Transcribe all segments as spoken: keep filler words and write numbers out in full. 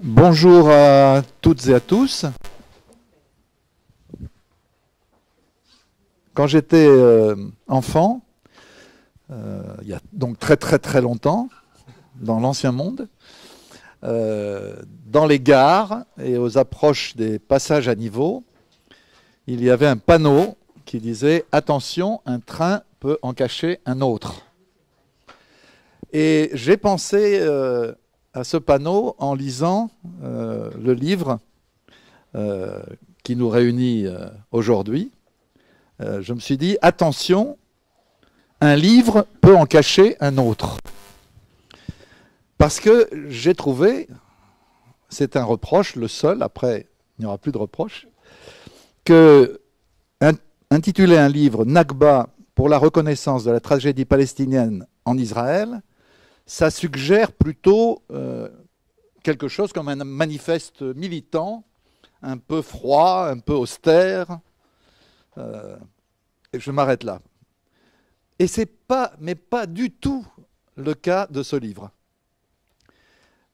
Bonjour à toutes et à tous. Quand j'étais enfant, euh, il y a donc très très très longtemps, dans l'ancien monde, euh, dans les gares et aux approches des passages à niveau, il y avait un panneau qui disait « Attention, un train peut en cacher un autre ». Et j'ai pensé euh, à ce panneau en lisant euh, le livre euh, qui nous réunit euh, aujourd'hui. Euh, je me suis dit, attention, un livre peut en cacher un autre. Parce que j'ai trouvé, c'est un reproche, le seul, après il n'y aura plus de reproche, que intituler un livre « Nakba pour la reconnaissance de la tragédie palestinienne en Israël », ça suggère plutôt euh, quelque chose comme un manifeste militant, un peu froid, un peu austère. Euh, et je m'arrête là. Et c'est pas, mais pas du tout le cas de ce livre.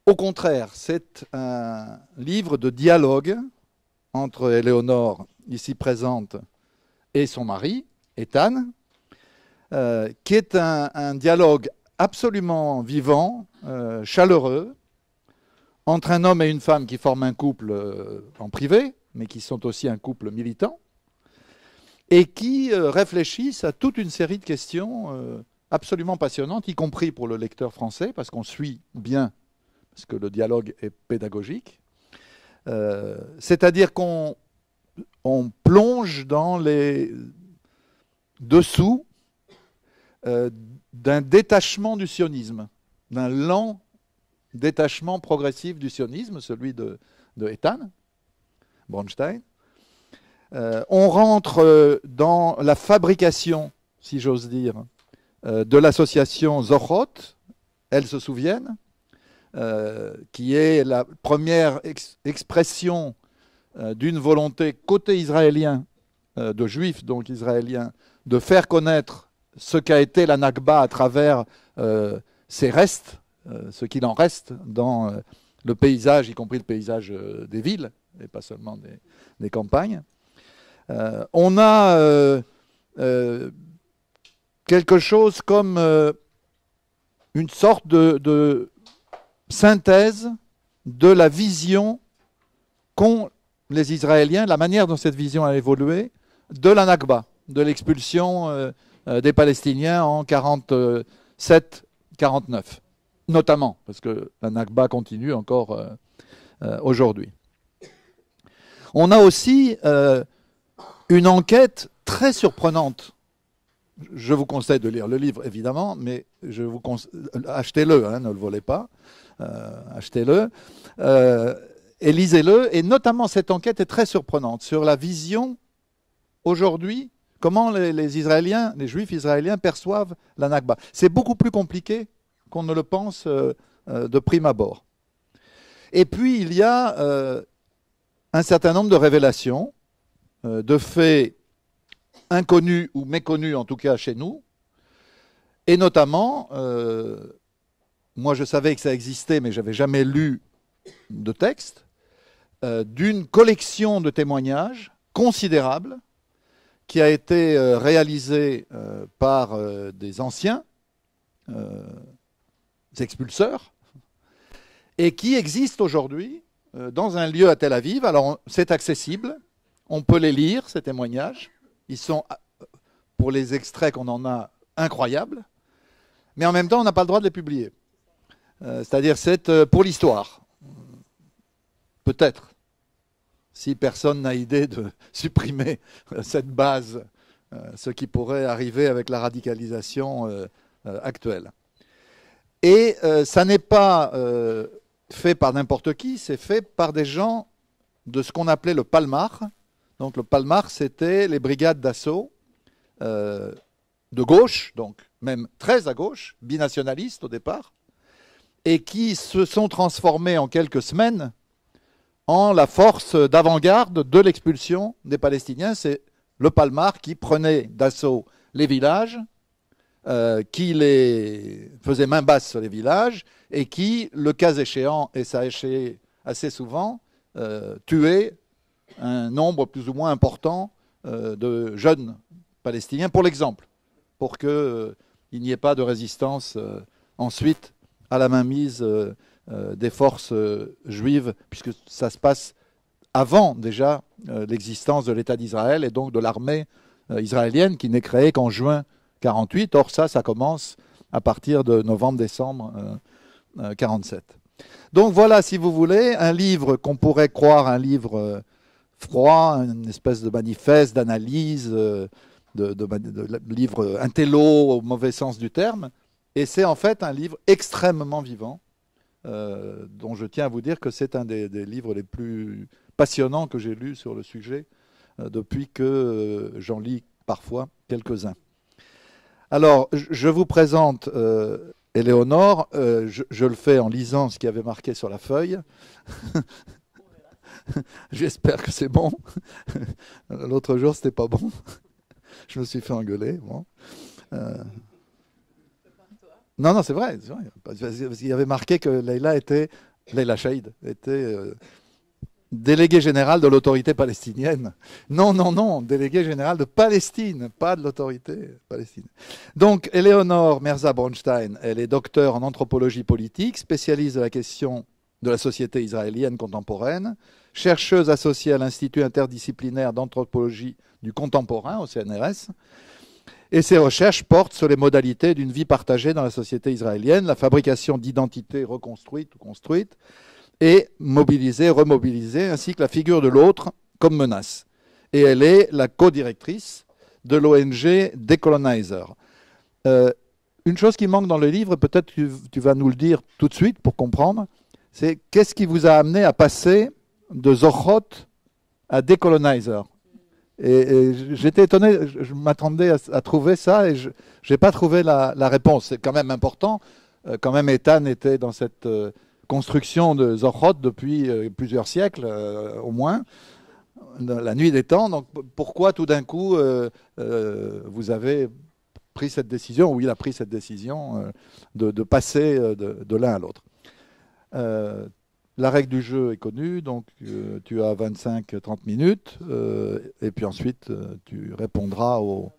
Au contraire, c'est un livre de dialogue entre Éléonore, ici présente, et son mari, Eitan, euh, qui est un, un dialogue absolument vivant, euh, chaleureux, entre un homme et une femme qui forment un couple euh, en privé, mais qui sont aussi un couple militant, et qui euh, réfléchissent à toute une série de questions euh, absolument passionnantes, y compris pour le lecteur français, parce qu'on suit bien, parce que le dialogue est pédagogique. Euh, c'est-à-dire qu'on on plonge dans les dessous euh, d'un détachement du sionisme, d'un lent détachement progressif du sionisme, celui de, de Eitan Bronstein. Euh, on rentre dans la fabrication, si j'ose dire, euh, de l'association Zochrot, elles se souviennent, euh, qui est la première ex expression euh, d'une volonté côté israélien, euh, de juifs donc israéliens, de faire connaître ce qu'a été la Nakba à travers euh, ses restes, euh, ce qu'il en reste dans euh, le paysage, y compris le paysage euh, des villes, et pas seulement des, des campagnes. Euh, on a euh, euh, quelque chose comme euh, une sorte de, de synthèse de la vision qu'ont les Israéliens, la manière dont cette vision a évolué, de la Nakba, de l'expulsion euh, des Palestiniens en quarante-sept quarante-neuf, notamment, parce que la Nakba continue encore euh, euh, aujourd'hui. On a aussi euh, une enquête très surprenante. Je vous conseille de lire le livre, évidemment, mais je vous conseille, achetez-le, hein, ne le volez pas, euh, achetez-le, euh, et lisez-le. Et notamment, cette enquête est très surprenante sur la vision aujourd'hui. Comment les, les Israéliens, les Juifs israéliens perçoivent la Nakba? C'est beaucoup plus compliqué qu'on ne le pense euh, de prime abord. Et puis, il y a euh, un certain nombre de révélations, euh, de faits inconnus ou méconnus, en tout cas chez nous. Et notamment, euh, moi je savais que ça existait, mais je n'avais jamais lu de texte, euh, d'une collection de témoignages considérable, qui a été réalisé par des anciens euh, expulseurs et qui existe aujourd'hui dans un lieu à Tel Aviv. Alors c'est accessible, on peut les lire, ces témoignages. Ils sont, pour les extraits qu'on en a, incroyables, mais en même temps on n'a pas le droit de les publier. Euh, C'est-à-dire c'est pour l'histoire, peut-être. Si personne n'a idée de supprimer cette base, ce qui pourrait arriver avec la radicalisation actuelle. Et ça n'est pas fait par n'importe qui, c'est fait par des gens de ce qu'on appelait le Palmar. Donc le Palmar, c'était les brigades d'assaut de gauche, donc même très à gauche, binationalistes au départ, et qui se sont transformées en quelques semaines en la force d'avant-garde de l'expulsion des Palestiniens. C'est le Palmar qui prenait d'assaut les villages, euh, qui les faisait main basse sur les villages, et qui, le cas échéant, et ça a, éché, assez souvent euh, tué un nombre plus ou moins important euh, de jeunes palestiniens, pour l'exemple, pour qu'il euh, n'y ait pas de résistance euh, ensuite à la mainmise euh, euh, des forces euh, juives, puisque ça se passe avant déjà euh, l'existence de l'État d'Israël et donc de l'armée euh, israélienne qui n'est créée qu'en juin quarante-huit. Or ça, ça commence à partir de novembre-décembre euh, euh, quarante-sept. Donc voilà, si vous voulez, un livre qu'on pourrait croire un livre euh, froid, une espèce de manifeste, d'analyse, euh, de, de, de, de livre intello au mauvais sens du terme. Et c'est en fait un livre extrêmement vivant, euh, dont je tiens à vous dire que c'est un des, des livres les plus passionnants que j'ai lus sur le sujet, euh, depuis que euh, j'en lis parfois quelques-uns. Alors, je vous présente euh, Éléonore. Euh, je, je le fais en lisant ce qui avait marqué sur la feuille. J'espère que c'est bon. L'autre jour, c'était pas bon. Je me suis fait engueuler. Bon. Euh... Non, non, c'est vrai, c'est vrai. Parce qu'il y avait marqué que Leila était, Leila Shahid était euh, déléguée générale de l'autorité palestinienne. Non, non, non, déléguée générale de Palestine, pas de l'autorité palestinienne. Donc, Éléonore Merza-Bronstein, elle est docteure en anthropologie politique, spécialiste de la question de la société israélienne contemporaine, chercheuse associée à l'Institut interdisciplinaire d'anthropologie du contemporain, au C N R S, et ses recherches portent sur les modalités d'une vie partagée dans la société israélienne, la fabrication d'identités reconstruites ou construites, et mobiliser, remobiliser, ainsi que la figure de l'autre comme menace. Et elle est la co-directrice de l'ONG Decolonizer. Euh, une chose qui manque dans le livre, peut-être tu, tu vas nous le dire tout de suite pour comprendre, c'est qu'est-ce qui vous a amené à passer de Zochrot à Decolonizer? Et, et j'étais étonné, je, je m'attendais à, à trouver ça et je n'ai pas trouvé la, la réponse. C'est quand même important, euh, quand même Eitan était dans cette... Euh, construction de Zochrot depuis euh, plusieurs siècles, euh, au moins, la nuit des temps. Donc, pourquoi tout d'un coup euh, euh, vous avez pris cette décision, ou il a pris cette décision, euh, de, de passer euh, de, de l'un à l'autre? euh, La règle du jeu est connue, donc euh, tu as vingt-cinq à trente minutes, euh, et puis ensuite euh, tu répondras aux,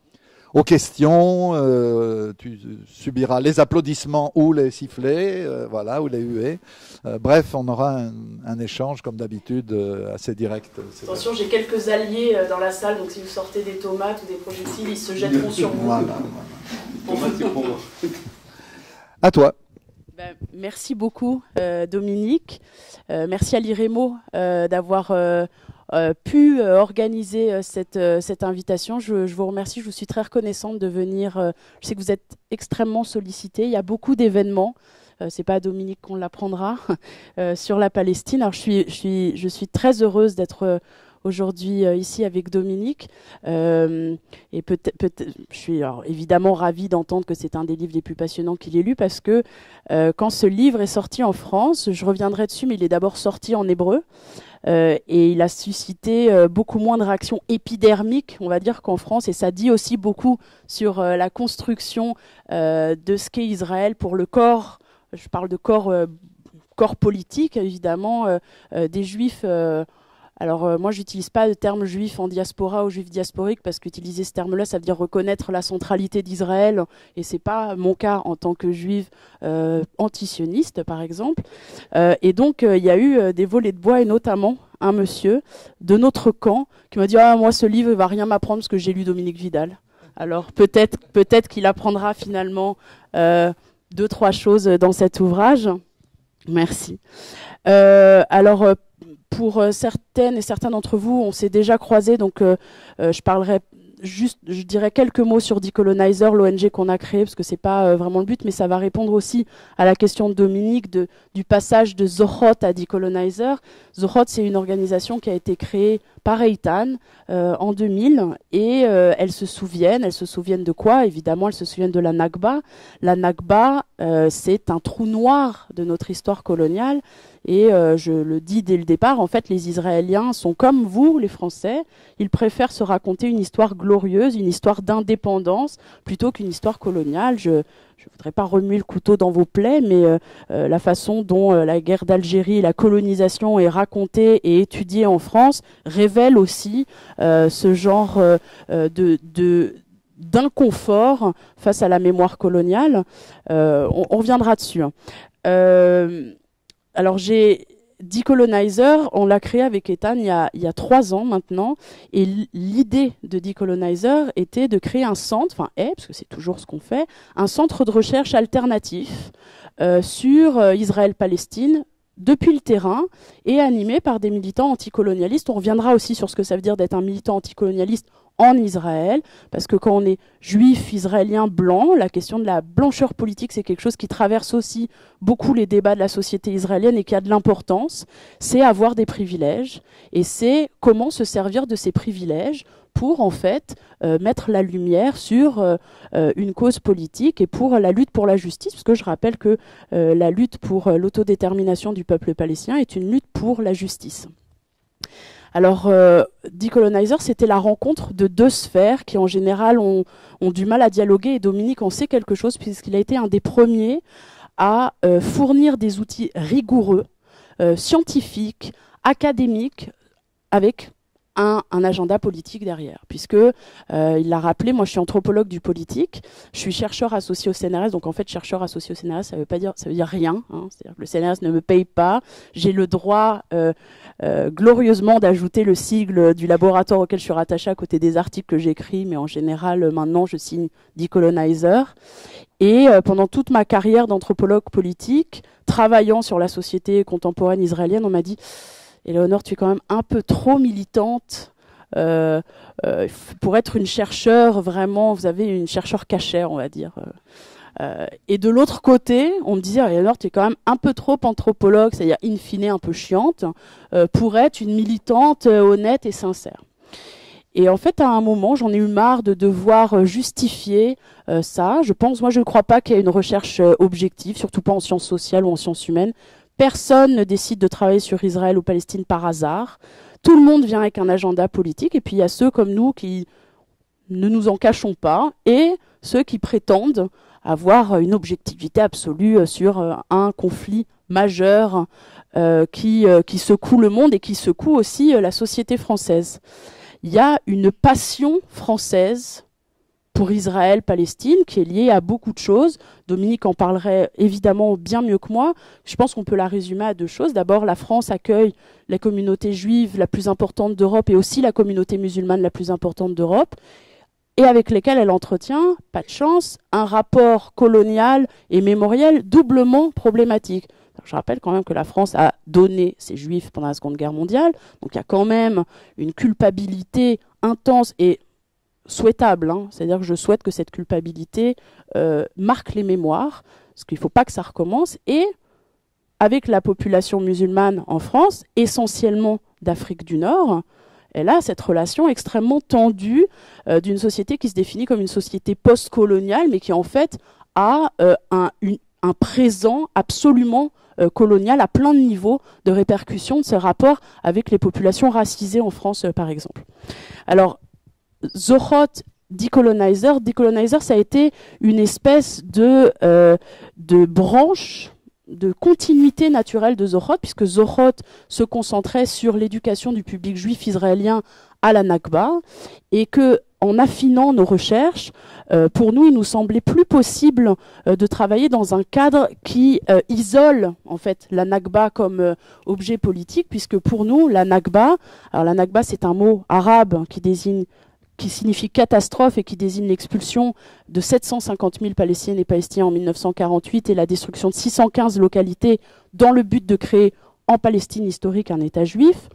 aux questions, euh, tu subiras les applaudissements ou les sifflets, euh, voilà, ou les huées. Euh, bref, on aura un, un échange, comme d'habitude, euh, assez direct. Attention, j'ai quelques alliés euh, dans la salle, donc si vous sortez des tomates ou des projectiles, ils se jetteront sur vous. Voilà, voilà. Bon, pour moi. À toi. Ben, merci beaucoup, euh, Dominique. Euh, merci à l'I R E M O euh, d'avoir... Euh, Euh, pu euh, organiser euh, cette, euh, cette invitation. Je, je vous remercie, je vous suis très reconnaissante de venir. Euh, je sais que vous êtes extrêmement sollicité. Il y a beaucoup d'événements. Euh, c'est pas à Dominique qu'on l'apprendra euh, sur la Palestine. Alors je suis, je suis, je suis très heureuse d'être euh, aujourd'hui euh, ici avec Dominique. Euh, et peut-être, peut-être, je suis alors, évidemment ravie d'entendre que c'est un des livres les plus passionnants qu'il ait lu, parce que euh, quand ce livre est sorti en France, je reviendrai dessus, mais il est d'abord sorti en hébreu. Euh, et il a suscité euh, beaucoup moins de réactions épidermiques, on va dire, qu'en France, et ça dit aussi beaucoup sur euh, la construction euh, de ce qu'est Israël pour le corps, je parle de corps, euh, corps politique évidemment, euh, euh, des juifs. Euh, alors euh, moi j'utilise pas le terme juif en diaspora ou juif diasporique, parce qu'utiliser ce terme-là, ça veut dire reconnaître la centralité d'Israël, et c'est pas mon cas en tant que juive euh, antisioniste par exemple. Euh, et donc il euh, y a eu euh, des volées de bois, et notamment un monsieur de notre camp qui m'a dit « Ah, moi ce livre il va rien m'apprendre parce que j'ai lu Dominique Vidal ». Alors peut-être peut-être qu'il apprendra finalement euh, deux, trois choses dans cet ouvrage. Merci. Euh, alors euh, Pour certaines et certains d'entre vous, on s'est déjà croisés, donc euh, euh, je parlerai juste, je dirais quelques mots sur Decolonizer, l'O N G qu'on a créée, parce que c'est pas euh, vraiment le but, mais ça va répondre aussi à la question de Dominique de, du passage de Zochrot à Decolonizer. Zochrot, c'est une organisation qui a été créée par Eitan euh, en deux mille, et euh, elles se souviennent, elles se souviennent de quoi? Évidemment, elles se souviennent de la Nakba. La Nakba, euh, c'est un trou noir de notre histoire coloniale. Et euh, je le dis dès le départ, en fait, les Israéliens sont comme vous, les Français. Ils préfèrent se raconter une histoire glorieuse, une histoire d'indépendance, plutôt qu'une histoire coloniale. Je ne voudrais pas remuer le couteau dans vos plaies, mais euh, euh, la façon dont euh, la guerre d'Algérie et la colonisation est racontée et étudiée en France révèle aussi euh, ce genre euh, de... de d'inconfort face à la mémoire coloniale. Euh, on, on reviendra dessus. Euh, alors, j'ai Decolonizer, on l'a créé avec Eitan il y, a, il y a trois ans maintenant, et l'idée de Decolonizer était de créer un centre, enfin, est, parce que c'est toujours ce qu'on fait, un centre de recherche alternatif euh, sur euh, Israël-Palestine, depuis le terrain, et animé par des militants anticolonialistes. On reviendra aussi sur ce que ça veut dire d'être un militant anticolonialiste en Israël, parce que quand on est juif, israélien, blanc, la question de la blancheur politique, c'est quelque chose qui traverse aussi beaucoup les débats de la société israélienne et qui a de l'importance. C'est avoir des privilèges, et c'est comment se servir de ces privilèges pour, en fait, euh, mettre la lumière sur euh, une cause politique et pour la lutte pour la justice, parce que je rappelle que euh, la lutte pour l'autodétermination du peuple palestinien est une lutte pour la justice. Alors, euh, Decolonizer, c'était la rencontre de deux sphères qui, en général, ont, ont du mal à dialoguer. Et Dominique en sait quelque chose, puisqu'il a été un des premiers à euh, fournir des outils rigoureux, euh, scientifiques, académiques, avec un, un agenda politique derrière. Puisque, euh, il l'a rappelé, moi, je suis anthropologue du politique, je suis chercheur associé au C N R S. Donc, en fait, chercheur associé au C N R S, ça veut pas dire, ça veut dire rien. Hein, c'est-à-dire que le C N R S ne me paye pas. J'ai le droit... Euh, Euh, glorieusement d'ajouter le sigle du laboratoire auquel je suis rattachée à côté des articles que j'écris, mais en général maintenant je signe Decolonizer. Et euh, pendant toute ma carrière d'anthropologue politique, travaillant sur la société contemporaine israélienne, on m'a dit « Éléonore, tu es quand même un peu trop militante ». Euh, euh, pour être une chercheure vraiment, vous avez une chercheure cachère, on va dire. Euh, et de l'autre côté, on me disait, Éléonore, tu es quand même un peu trop anthropologue, c'est-à-dire in fine un peu chiante, euh, pour être une militante euh, honnête et sincère. Et en fait, à un moment, j'en ai eu marre de devoir justifier euh, ça. Je pense, moi, je ne crois pas qu'il y ait une recherche euh, objective, surtout pas en sciences sociales ou en sciences humaines. Personne ne décide de travailler sur Israël ou Palestine par hasard. Tout le monde vient avec un agenda politique, et puis il y a ceux comme nous qui ne nous en cachons pas, et ceux qui prétendent avoir une objectivité absolue sur un conflit majeur euh, qui, euh, qui secoue le monde et qui secoue aussi euh, la société française. Il y a une passion française pour Israël, Palestine, qui est liée à beaucoup de choses. Dominique en parlerait évidemment bien mieux que moi. Je pense qu'on peut la résumer à deux choses. D'abord, la France accueille la communauté juive la plus importante d'Europe et aussi la communauté musulmane la plus importante d'Europe, et avec lesquelles elle entretient, pas de chance, un rapport colonial et mémoriel doublement problématique. Je rappelle quand même que la France a donné ses juifs pendant la Seconde Guerre mondiale, donc il y a quand même une culpabilité intense et souhaitable, hein. C'est-à-dire que je souhaite que cette culpabilité euh, marque les mémoires, parce qu'il ne faut pas que ça recommence, et avec la population musulmane en France, essentiellement d'Afrique du Nord, elle a cette relation extrêmement tendue euh, d'une société qui se définit comme une société post-coloniale, mais qui en fait a euh, un, une, un présent absolument euh, colonial à plein de niveaux de répercussions de ce rapport avec les populations racisées en France, euh, par exemple. Alors, Zochrot, Decolonizer, Decolonizer, ça a été une espèce de, euh, de branche, de continuité naturelle de Zochrot, puisque Zochrot se concentrait sur l'éducation du public juif israélien à la Nakba, et que, en affinant nos recherches, euh, pour nous, il nous semblait plus possible euh, de travailler dans un cadre qui euh, isole en fait la Nakba comme euh, objet politique, puisque pour nous, la Nakba, alors la Nakba, c'est un mot arabe qui désigne, qui signifie catastrophe et qui désigne l'expulsion de sept cent cinquante mille Palestiniennes et Palestiniens en mille neuf cent quarante-huit et la destruction de six cent quinze localités dans le but de créer en Palestine historique un État juif.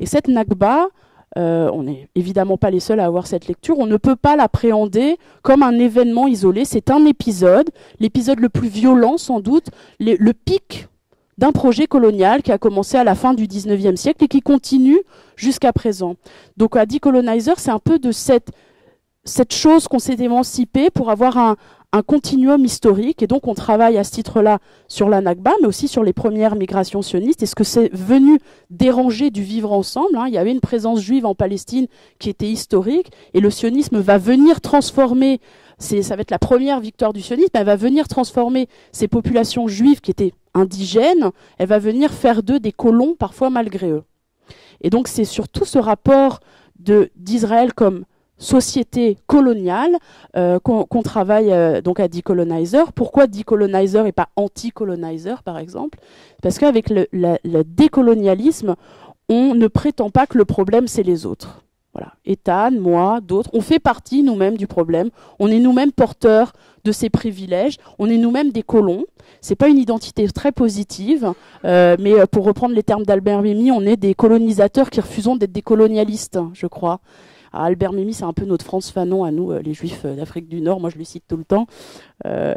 Et cette Nakba, euh, on n'est évidemment pas les seuls à avoir cette lecture, on ne peut pas l'appréhender comme un événement isolé. C'est un épisode, l'épisode le plus violent sans doute, le, le pic d'un projet colonial qui a commencé à la fin du dix-neuvième siècle et qui continue jusqu'à présent. Donc à Decolonizer, c'est un peu de cette cette chose qu'on s'est émancipée pour avoir un, un continuum historique. Et donc on travaille à ce titre-là sur la Nakba, mais aussi sur les premières migrations sionistes. Est-ce que c'est venu déranger du vivre ensemble, hein ? Il y avait une présence juive en Palestine qui était historique, et le sionisme va venir transformer, ça va être la première victoire du sionisme, elle va venir transformer ces populations juives qui étaient indigènes, elle va venir faire d'eux des colons, parfois malgré eux. Et donc c'est surtout ce rapport d'Israël comme société coloniale euh, qu'on qu'on travaille euh, donc à Decolonizer. Pourquoi Decolonizer et pas anti-colonizer, par exemple? Parce qu'avec le, le, le décolonialisme, on ne prétend pas que le problème, c'est les autres. Voilà. Eitan, moi, d'autres, on fait partie nous-mêmes du problème. On est nous-mêmes porteurs de ces privilèges. On est nous-mêmes des colons. C'est pas une identité très positive, euh, mais pour reprendre les termes d'Albert Memmi, on est des colonisateurs qui refusons d'être des colonialistes, je crois. Ah, Albert Memmi, c'est un peu notre France Fanon à nous, euh, les Juifs euh, d'Afrique du Nord. Moi, je le cite tout le temps. Euh,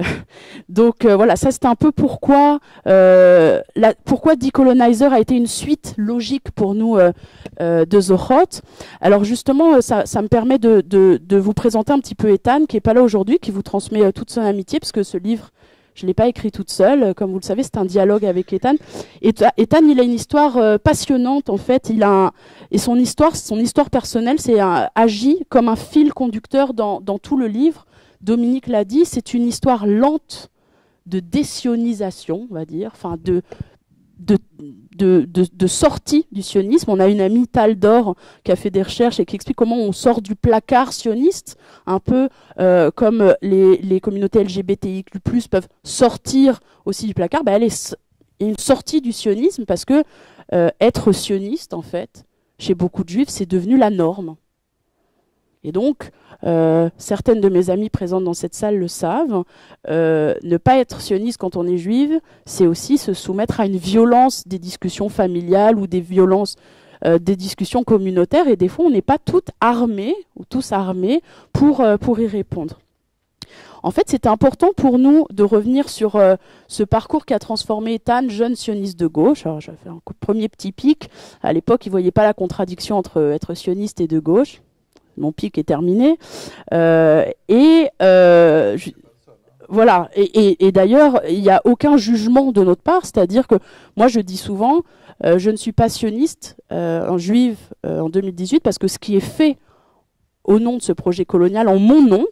donc euh, voilà, ça c'est un peu pourquoi euh, la, pourquoi Decolonizer a été une suite logique pour nous euh, euh, de Zochrot. Alors justement, ça, ça me permet de, de, de vous présenter un petit peu Eitan, qui est pas là aujourd'hui, qui vous transmet euh, toute son amitié, parce que ce livre, je l'ai pas écrit toute seule. Comme vous le savez, c'est un dialogue avec Eitan. Eitan, il a une histoire euh, passionnante, en fait. Il a un... Et son histoire, son histoire personnelle, c'est un... agit comme un fil conducteur dans, dans tout le livre. Dominique l'a dit, c'est une histoire lente de désionisation, on va dire, enfin de... De, de, de, de sortie du sionisme. On a une amie, Tal Dor, qui a fait des recherches et qui explique comment on sort du placard sioniste, un peu euh, comme les, les communautés L G B T I Q plus, peuvent sortir aussi du placard. Bah, elle est une sortie du sionisme parce que euh, être sioniste, en fait, chez beaucoup de juifs, c'est devenu la norme. Et donc, euh, certaines de mes amies présentes dans cette salle le savent, euh, ne pas être sioniste quand on est juive, c'est aussi se soumettre à une violence des discussions familiales ou des violences, euh, des discussions communautaires. Et des fois, on n'est pas toutes armées ou tous armés pour, euh, pour y répondre. En fait, c'était important pour nous de revenir sur euh, ce parcours qui a transformé Eitan, jeune sioniste de gauche. Alors, j'avais un premier petit pic. À l'époque, il ne voyait pas la contradiction entre être sioniste et de gauche. Mon pic est terminé. Euh, et euh, je, voilà. Et, et, et d'ailleurs, il n'y a aucun jugement de notre part. C'est-à-dire que moi, je dis souvent, euh, je ne suis pas sioniste euh, en juive euh, en deux mille dix-huit parce que ce qui est fait au nom de ce projet colonial, en mon nom,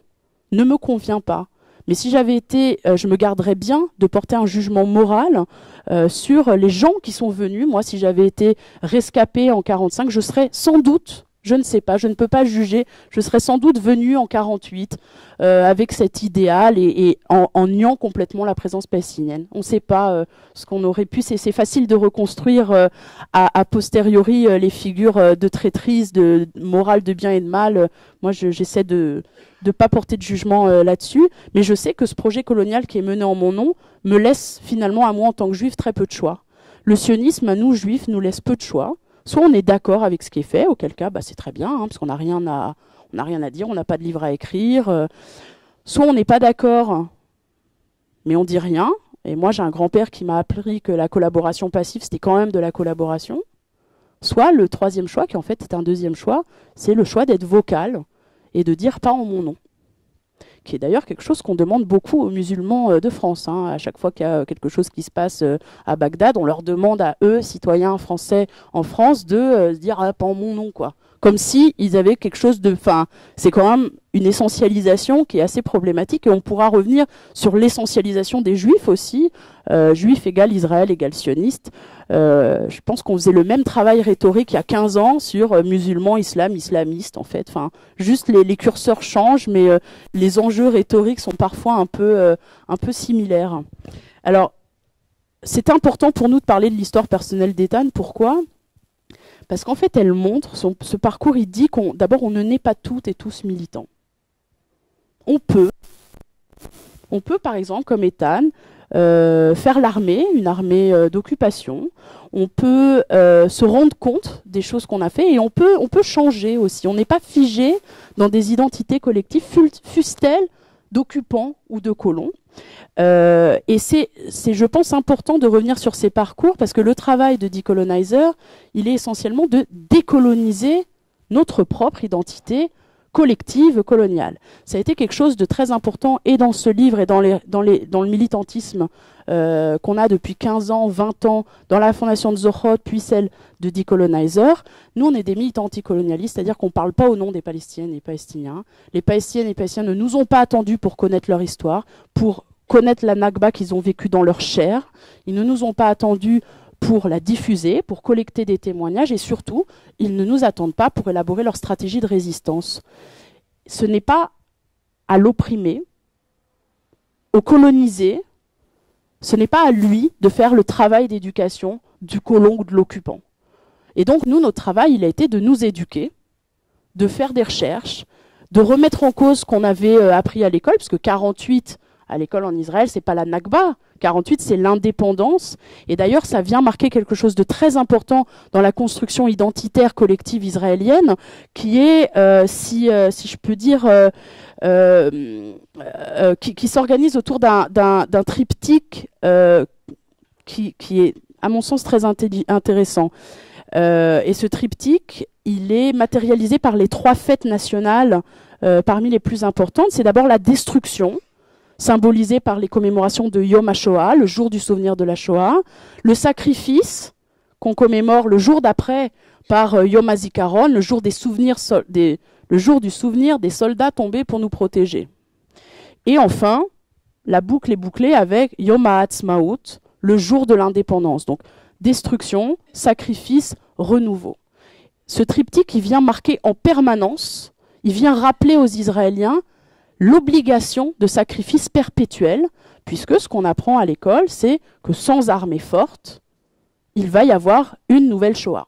ne me convient pas. Mais si j'avais été, euh, je me garderais bien de porter un jugement moral euh, sur les gens qui sont venus. Moi, si j'avais été rescapée en mille neuf cent quarante-cinq, je serais sans doute... Je ne sais pas, je ne peux pas juger. Je serais sans doute venue en quarante-huit euh, avec cet idéal et, et en, en niant complètement la présence palestinienne. On ne sait pas euh, ce qu'on aurait pu. C'est facile de reconstruire euh, à, à posteriori euh, les figures euh, de traîtrise, de, de morale, de bien et de mal. Euh, moi, j'essaie je, de ne pas porter de jugement euh, là-dessus. Mais je sais que ce projet colonial qui est mené en mon nom me laisse finalement, à moi en tant que juif, très peu de choix. Le sionisme, à nous, juifs, nous laisse peu de choix. Soit on est d'accord avec ce qui est fait, auquel cas bah, c'est très bien, hein, parce qu'on n'a rien à, on n'a rien à dire, on n'a pas de livre à écrire. Euh, soit on n'est pas d'accord, mais on dit rien. Et moi, j'ai un grand-père qui m'a appris que la collaboration passive, c'était quand même de la collaboration. Soit le troisième choix, qui en fait est un deuxième choix, c'est le choix d'être vocal et de dire pas en mon nom. Qui est d'ailleurs quelque chose qu'on demande beaucoup aux musulmans de France. Hein. À chaque fois qu'il y a quelque chose qui se passe à Bagdad, on leur demande à eux, citoyens français en France, de dire ah, pas en mon nom, quoi. Comme si ils avaient quelque chose de. Enfin, c'est quand même une essentialisation qui est assez problématique, et on pourra revenir sur l'essentialisation des juifs aussi. Euh, juif égale Israël égale sioniste. Euh, je pense qu'on faisait le même travail rhétorique il y a quinze ans sur euh, musulmans, islam, islamiste, en fait. Enfin, juste les, les curseurs changent, mais euh, les enjeux rhétoriques sont parfois un peu, euh, un peu similaires. Alors, c'est important pour nous de parler de l'histoire personnelle d'Eitan. Pourquoi ? Parce qu'en fait, elle montre, son, ce parcours, il dit qu'on, d'abord, on ne naît pas toutes et tous militants. On peut, on peut par exemple, comme Eitan, euh, faire l'armée, une armée euh, d'occupation. On peut euh, se rendre compte des choses qu'on a fait, et on peut, on peut changer aussi. On n'est pas figé dans des identités collectives, fussent-elles d'occupants ou de colons. Euh, et c'est, je pense, important de revenir sur ces parcours, parce que le travail de Decolonizer, il est essentiellement de décoloniser notre propre identité collective coloniale. Ça a été quelque chose de très important et dans ce livre et dans, les, dans, les, dans le militantisme euh, qu'on a depuis quinze ans, vingt ans, dans la fondation de Zochrot, puis celle de Decolonizer. Nous, on est des militants anticolonialistes, c'est-à-dire qu'on ne parle pas au nom des Palestiniennes et des Palestiniens. Les Palestiniennes et les Palestiniens ne nous ont pas attendus pour connaître leur histoire, pour connaître la Nakba qu'ils ont vécue dans leur chair. Ils ne nous ont pas attendus pour la diffuser, pour collecter des témoignages, et surtout, ils ne nous attendent pas pour élaborer leur stratégie de résistance. Ce n'est pas à l'opprimé, au colonisé, ce n'est pas à lui de faire le travail d'éducation du colon ou de l'occupant. Et donc, nous, notre travail, il a été de nous éduquer, de faire des recherches, de remettre en cause ce qu'on avait appris à l'école, parce que quarante-huit, à l'école en Israël, c'est pas la Nakba. quarante-huit, c'est l'indépendance. Et d'ailleurs, ça vient marquer quelque chose de très important dans la construction identitaire collective israélienne, qui est, euh, si, euh, si je peux dire, euh, euh, euh, qui, qui s'organise autour d'un triptyque euh, qui, qui est, à mon sens, très intéressant. Euh, et ce triptyque, il est matérialisé par les trois fêtes nationales euh, parmi les plus importantes. C'est d'abord la destruction, symbolisé par les commémorations de Yom HaShoah, le jour du souvenir de la Shoah, le sacrifice qu'on commémore le jour d'après par Yom HaZikaron, le jour des souvenirs, des, le jour du souvenir des soldats tombés pour nous protéger. Et enfin, la boucle est bouclée avec Yom HaAtzmaout, le jour de l'indépendance. Donc destruction, sacrifice, renouveau. Ce triptyque, il vient marquer en permanence, il vient rappeler aux Israéliens l'obligation de sacrifice perpétuel, puisque ce qu'on apprend à l'école, c'est que sans armée forte, il va y avoir une nouvelle Shoah.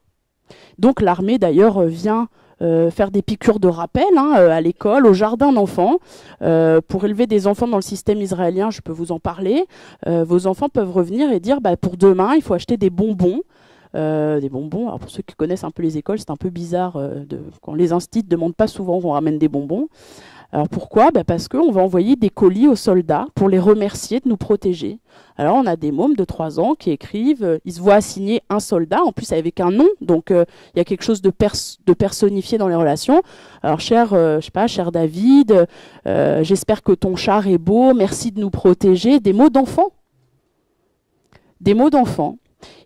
Donc l'armée d'ailleurs vient euh, faire des piqûres de rappel hein, à l'école, au jardin d'enfants. Euh, pour élever des enfants dans le système israélien, je peux vous en parler, euh, vos enfants peuvent revenir et dire bah, « pour demain, il faut acheter des bonbons ». Euh, des bonbons, alors pour ceux qui connaissent un peu les écoles, c'est un peu bizarre, euh, de, quand les instits ne demandent pas souvent qu'on ramène des bonbons. Alors pourquoi? Ben parce qu'on va envoyer des colis aux soldats pour les remercier de nous protéger. Alors on a des mômes de trois ans qui écrivent, euh, ils se voient assigner un soldat, en plus avec un nom, donc il euh, y a quelque chose de, pers de personnifié dans les relations. Alors cher, euh, je sais pas, cher David, euh, j'espère que ton char est beau, merci de nous protéger, des mots d'enfant. Des mots d'enfant.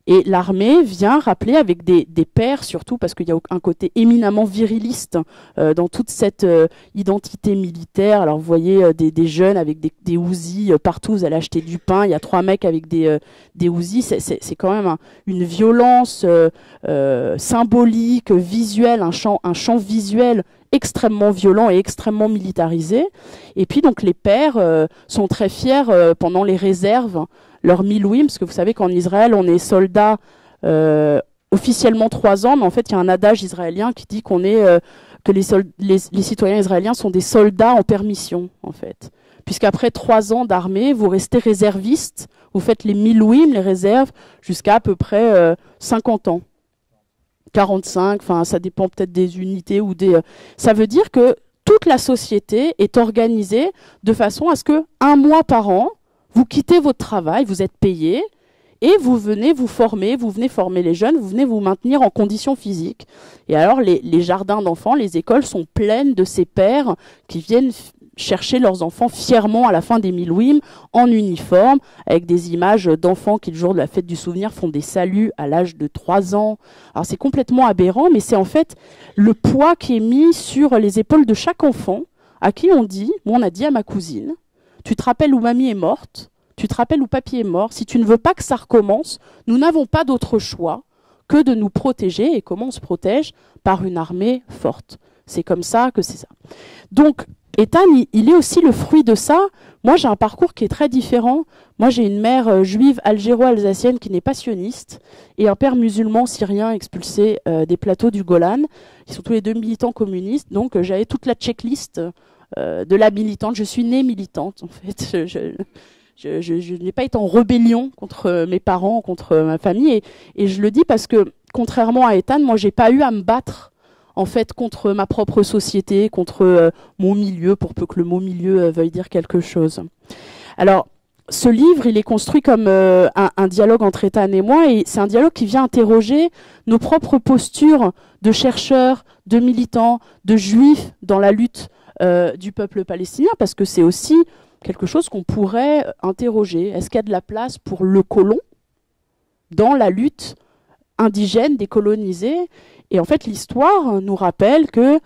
Et l'armée vient rappeler avec des, des pères, surtout parce qu'il y a un côté éminemment viriliste euh, dans toute cette euh, identité militaire. Alors vous voyez euh, des, des jeunes avec des, des ouzis euh, partout, vous allez acheter du pain, il y a trois mecs avec des, euh, des ouzis. C'est quand même un, une violence euh, euh, symbolique, visuelle, un champ, un champ visuel extrêmement violent et extrêmement militarisé. Et puis donc les pères euh, sont très fiers euh, pendant les réserves, leur milouim, parce que vous savez qu'en Israël, on est soldat euh, officiellement trois ans, mais en fait, il y a un adage israélien qui dit qu'on est, euh, que les, les, les citoyens israéliens sont des soldats en permission, en fait. Puisqu'après trois ans d'armée, vous restez réserviste, vous faites les milouim, les réserves, jusqu'à à peu près euh, cinquante ans. quarante-cinq, enfin, ça dépend peut-être des unités ou des... Euh, ça veut dire que toute la société est organisée de façon à ce que un mois par an, vous quittez votre travail, vous êtes payé et vous venez vous former, vous venez former les jeunes, vous venez vous maintenir en condition physique. Et alors les, les jardins d'enfants, les écoles sont pleines de ces pères qui viennent chercher leurs enfants fièrement à la fin des milouim en uniforme, avec des images d'enfants qui le jour de la fête du souvenir font des saluts à l'âge de trois ans. Alors c'est complètement aberrant, mais c'est en fait le poids qui est mis sur les épaules de chaque enfant à qui on dit, moi on a dit à ma cousine, tu te rappelles où mamie est morte, tu te rappelles où papy est mort, si tu ne veux pas que ça recommence, nous n'avons pas d'autre choix que de nous protéger. Et comment on se protège? Par une armée forte. C'est comme ça que c'est ça. Donc, Eitan, il est aussi le fruit de ça. Moi, j'ai un parcours qui est très différent. Moi, j'ai une mère juive algéro-alsacienne qui n'est pas sioniste et un père musulman syrien expulsé euh, des plateaux du Golan. Ils sont tous les deux militants communistes, donc euh, j'avais toute la checklist Euh, de la militante. Je suis née militante, en fait. Je, je, je, je, je n'ai pas été en rébellion contre mes parents, contre ma famille. Et, et je le dis parce que, contrairement à Eitan, moi, j'ai pas eu à me battre, en fait, contre ma propre société, contre euh, mon milieu, pour peu que le mot milieu euh, veuille dire quelque chose. Alors, ce livre, il est construit comme euh, un, un dialogue entre Eitan et moi, et c'est un dialogue qui vient interroger nos propres postures de chercheurs, de militants, de juifs dans la lutte euh, du peuple palestinien, parce que c'est aussi quelque chose qu'on pourrait interroger. Est-ce qu'il y a de la place pour le colon dans la lutte indigène, décolonisée? Et en fait, l'histoire nous rappelle que,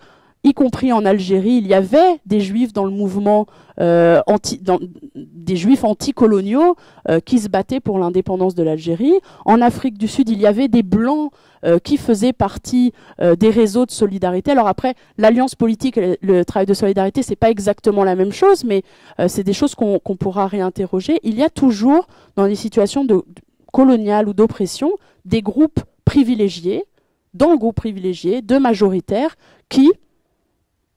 y compris en Algérie, il y avait des juifs dans le mouvement, euh, anti, dans, des juifs anticoloniaux euh, qui se battaient pour l'indépendance de l'Algérie. En Afrique du Sud, il y avait des blancs euh, qui faisaient partie euh, des réseaux de solidarité. Alors après, l'alliance politique et le travail de solidarité, c'est pas exactement la même chose, mais euh, c'est des choses qu'on qu'on pourra réinterroger. Il y a toujours, dans les situations de, de coloniales ou d'oppression, des groupes privilégiés, dans le groupe privilégié, de majoritaires qui,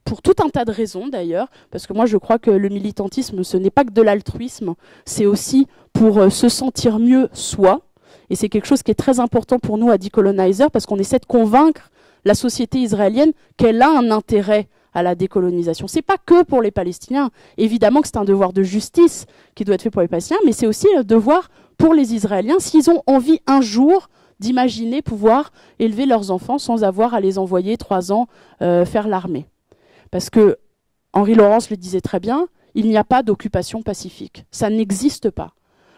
pour tout un tas de raisons d'ailleurs, parce que moi je crois que le militantisme, ce n'est pas que de l'altruisme, c'est aussi pour euh, se sentir mieux soi, et c'est quelque chose qui est très important pour nous à Decolonizer, parce qu'on essaie de convaincre la société israélienne qu'elle a un intérêt à la décolonisation. C'est pas que pour les Palestiniens, évidemment que c'est un devoir de justice qui doit être fait pour les Palestiniens, mais c'est aussi un devoir pour les Israéliens, s'ils ont envie un jour d'imaginer pouvoir élever leurs enfants sans avoir à les envoyer trois ans euh, faire l'armée. Parce que Henri Laurence le disait très bien, il n'y a pas d'occupation pacifique. Ça n'existe pas.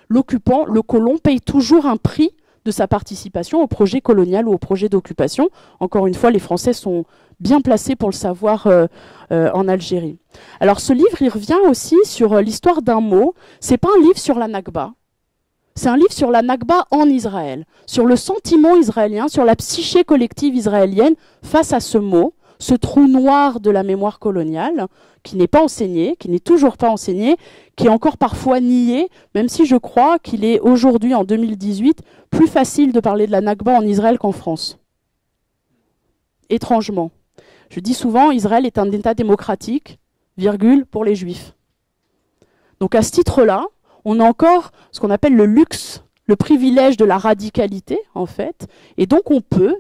L'occupant, le colon, paye toujours un prix de sa participation au projet colonial ou au projet d'occupation. Encore une fois, les Français sont bien placés pour le savoir euh, euh, en Algérie. Alors ce livre, il revient aussi sur euh, l'histoire d'un mot. C'est pas un livre sur la Nakba. C'est un livre sur la Nakba en Israël, sur le sentiment israélien, sur la psyché collective israélienne face à ce mot, ce trou noir de la mémoire coloniale, qui n'est pas enseigné, qui n'est toujours pas enseigné, qui est encore parfois nié, même si je crois qu'il est aujourd'hui, en deux mille dix-huit, plus facile de parler de la Nakba en Israël qu'en France. Étrangement. Je dis souvent, Israël est un État démocratique, virgule, pour les Juifs. Donc à ce titre-là, on a encore ce qu'on appelle le luxe, le privilège de la radicalité, en fait, et donc on peut,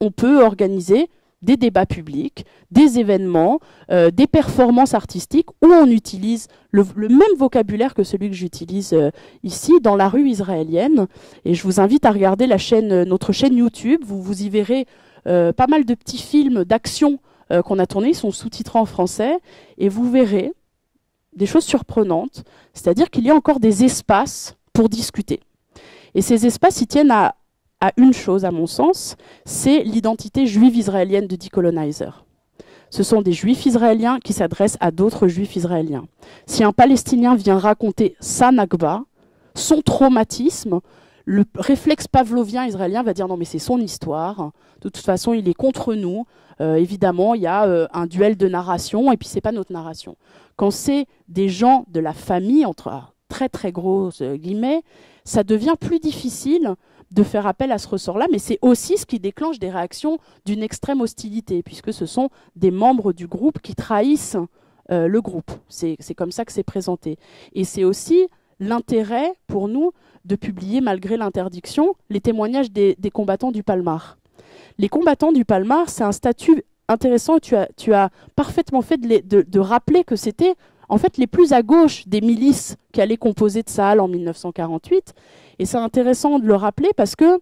on peut organiser des débats publics, des événements, euh, des performances artistiques où on utilise le, le même vocabulaire que celui que j'utilise euh, ici dans la rue israélienne. Et je vous invite à regarder la chaîne, notre chaîne YouTube. Vous, vous y verrez euh, pas mal de petits films d'action euh, qu'on a tournés. Ils sont sous-titrés en français. Et vous verrez des choses surprenantes. C'est-à-dire qu'il y a encore des espaces pour discuter. Et ces espaces, ils tiennent à à une chose, à mon sens, c'est l'identité juive israélienne de Decolonizer. Ce sont des juifs israéliens qui s'adressent à d'autres juifs israéliens. Si un Palestinien vient raconter sa Nakba, son traumatisme, le réflexe pavlovien israélien va dire non mais c'est son histoire, de toute façon il est contre nous, euh, évidemment il y a euh, un duel de narration et puis c'est pas notre narration. Quand c'est des gens de la famille, entre très très gros euh, guillemets, ça devient plus difficile de faire appel à ce ressort-là, mais c'est aussi ce qui déclenche des réactions d'une extrême hostilité, puisque ce sont des membres du groupe qui trahissent euh, le groupe. C'est comme ça que c'est présenté. Et c'est aussi l'intérêt pour nous de publier, malgré l'interdiction, les témoignages des, des combattants du Palmar. Les combattants du Palmar, c'est un statut intéressant. Tu as, tu as parfaitement fait de, les, de, de rappeler que c'était en fait les plus à gauche des milices qui allaient composer de Tsahal en mille neuf cent quarante-huit. Et c'est intéressant de le rappeler parce que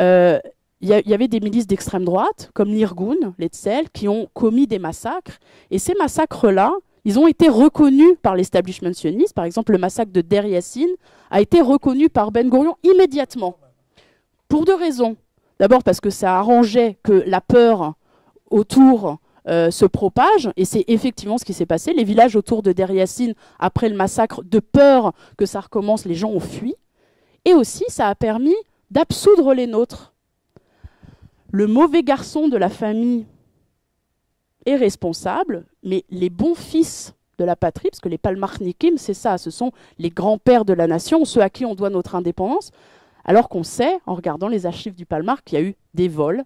euh, y, a, y avait des milices d'extrême droite, comme l'Irgun, les Tsel, qui ont commis des massacres. Et ces massacres-là, ils ont été reconnus par l'establishment sioniste. Par exemple, le massacre de Der Yassin a été reconnu par Ben Gourion immédiatement. Pour deux raisons. D'abord parce que ça arrangeait que la peur autour Euh, se propage, et c'est effectivement ce qui s'est passé. Les villages autour de Der Yassin, après le massacre, de peur que ça recommence, les gens ont fui. Et aussi, ça a permis d'absoudre les nôtres. Le mauvais garçon de la famille est responsable, mais les bons fils de la patrie, parce que les Palmachnikim, c'est ça, ce sont les grands-pères de la nation, ceux à qui on doit notre indépendance, alors qu'on sait, en regardant les archives du Palmar, qu'il y a eu des vols,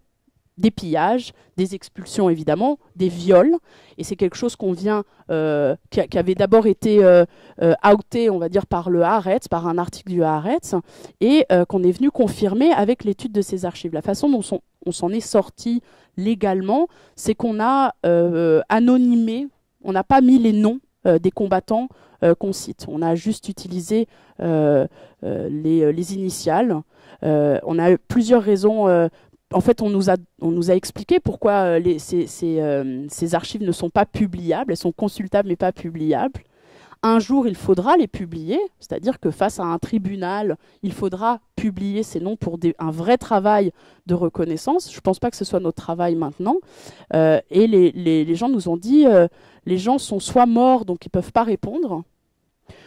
des pillages, des expulsions évidemment, des viols, et c'est quelque chose qu'on vient, euh, qui, a, qui avait d'abord été euh, euh, outé, on va dire, par le Haaretz, par un article du Haaretz, et euh, qu'on est venu confirmer avec l'étude de ces archives. La façon dont son, on s'en est sorti légalement, c'est qu'on a euh, anonymé, on n'a pas mis les noms euh, des combattants euh, qu'on cite. On a juste utilisé euh, euh, les, les initiales. Euh, on a eu plusieurs raisons. Euh, en fait, on nous a, on nous a expliqué pourquoi euh, les, ces, ces, euh, ces archives ne sont pas publiables. Elles sont consultables mais pas publiables. Un jour, il faudra les publier, c'est-à-dire que face à un tribunal, il faudra publier ces noms pour des, un vrai travail de reconnaissance. Je ne pense pas que ce soit notre travail maintenant. Euh, et les, les, les gens nous ont dit, euh, les gens sont soit morts, donc ils ne peuvent pas répondre,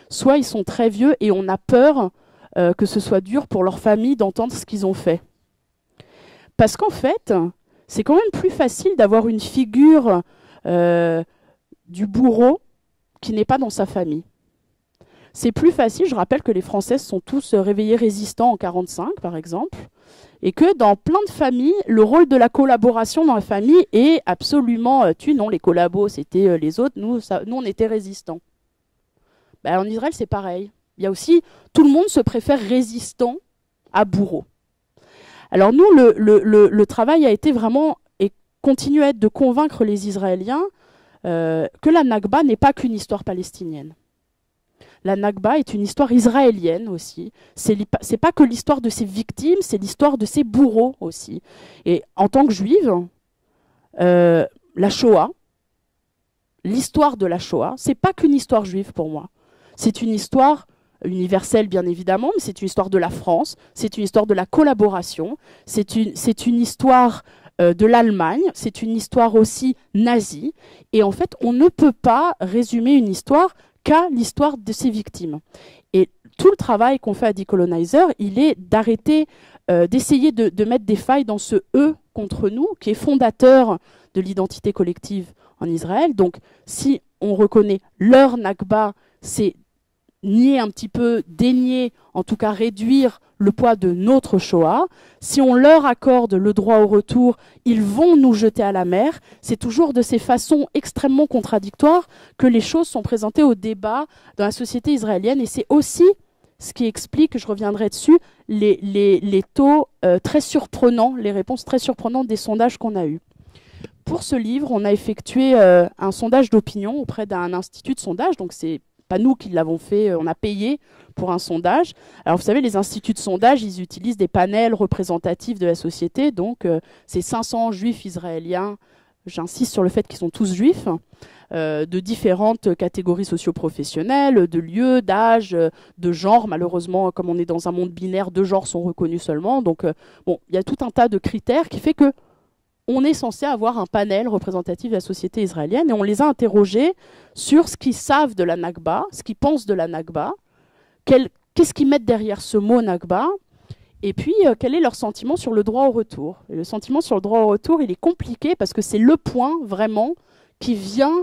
soit ils sont très vieux et on a peur euh, que ce soit dur pour leur famille d'entendre ce qu'ils ont fait. Parce qu'en fait, c'est quand même plus facile d'avoir une figure euh, du bourreau qui n'est pas dans sa famille. C'est plus facile, je rappelle que les Françaises sont tous réveillés résistants en mille neuf cent quarante-cinq, par exemple, et que dans plein de familles, le rôle de la collaboration dans la famille est absolument euh, tu, non, les collabos, c'était euh, les autres, nous, ça, nous, on était résistants. Ben, en Israël, c'est pareil. Il y a aussi, tout le monde se préfère résistant à bourreau. Alors nous, le, le, le, le travail a été vraiment, et continue à être de convaincre les Israéliens Euh, que la Nakba n'est pas qu'une histoire palestinienne. La Nakba est une histoire israélienne aussi. C'est pas que l'histoire de ses victimes, c'est l'histoire de ses bourreaux aussi. Et en tant que juive, euh, la Shoah, l'histoire de la Shoah, c'est pas qu'une histoire juive pour moi. C'est une histoire universelle bien évidemment, mais c'est une histoire de la France, c'est une histoire de la collaboration, c'est une, c'est une histoire de l'Allemagne, c'est une histoire aussi nazie, et en fait, on ne peut pas résumer une histoire qu'à l'histoire de ses victimes. Et tout le travail qu'on fait à Decolonizer, il est d'arrêter, euh, d'essayer de, de mettre des failles dans ce « eux » contre nous, qui est fondateur de l'identité collective en Israël. Donc, si on reconnaît leur Nakba, c'est nier un petit peu, dénier, en tout cas réduire le poids de notre Shoah. Si on leur accorde le droit au retour, ils vont nous jeter à la mer. C'est toujours de ces façons extrêmement contradictoires que les choses sont présentées au débat dans la société israélienne. Et c'est aussi ce qui explique, je reviendrai dessus, les, les, les taux euh, très surprenants, les réponses très surprenantes des sondages qu'on a eus. Pour ce livre, on a effectué euh, un sondage d'opinion auprès d'un institut de sondage, donc c'est pas nous qui l'avons fait, on a payé pour un sondage. Alors vous savez, les instituts de sondage, ils utilisent des panels représentatifs de la société, donc euh, c'est cinq cents juifs israéliens, j'insiste sur le fait qu'ils sont tous juifs, euh, de différentes catégories socioprofessionnelles, de lieux, d'âge, de genre. Malheureusement, comme on est dans un monde binaire, deux genres sont reconnus seulement. Donc euh, bon, il y a tout un tas de critères qui fait que on est censé avoir un panel représentatif de la société israélienne et on les a interrogés sur ce qu'ils savent de la Nakba, ce qu'ils pensent de la Nakba, qu'est-ce qu'ils mettent derrière ce mot Nakba et puis euh, quel est leur sentiment sur le droit au retour. Et le sentiment sur le droit au retour, il est compliqué parce que c'est le point vraiment qui vient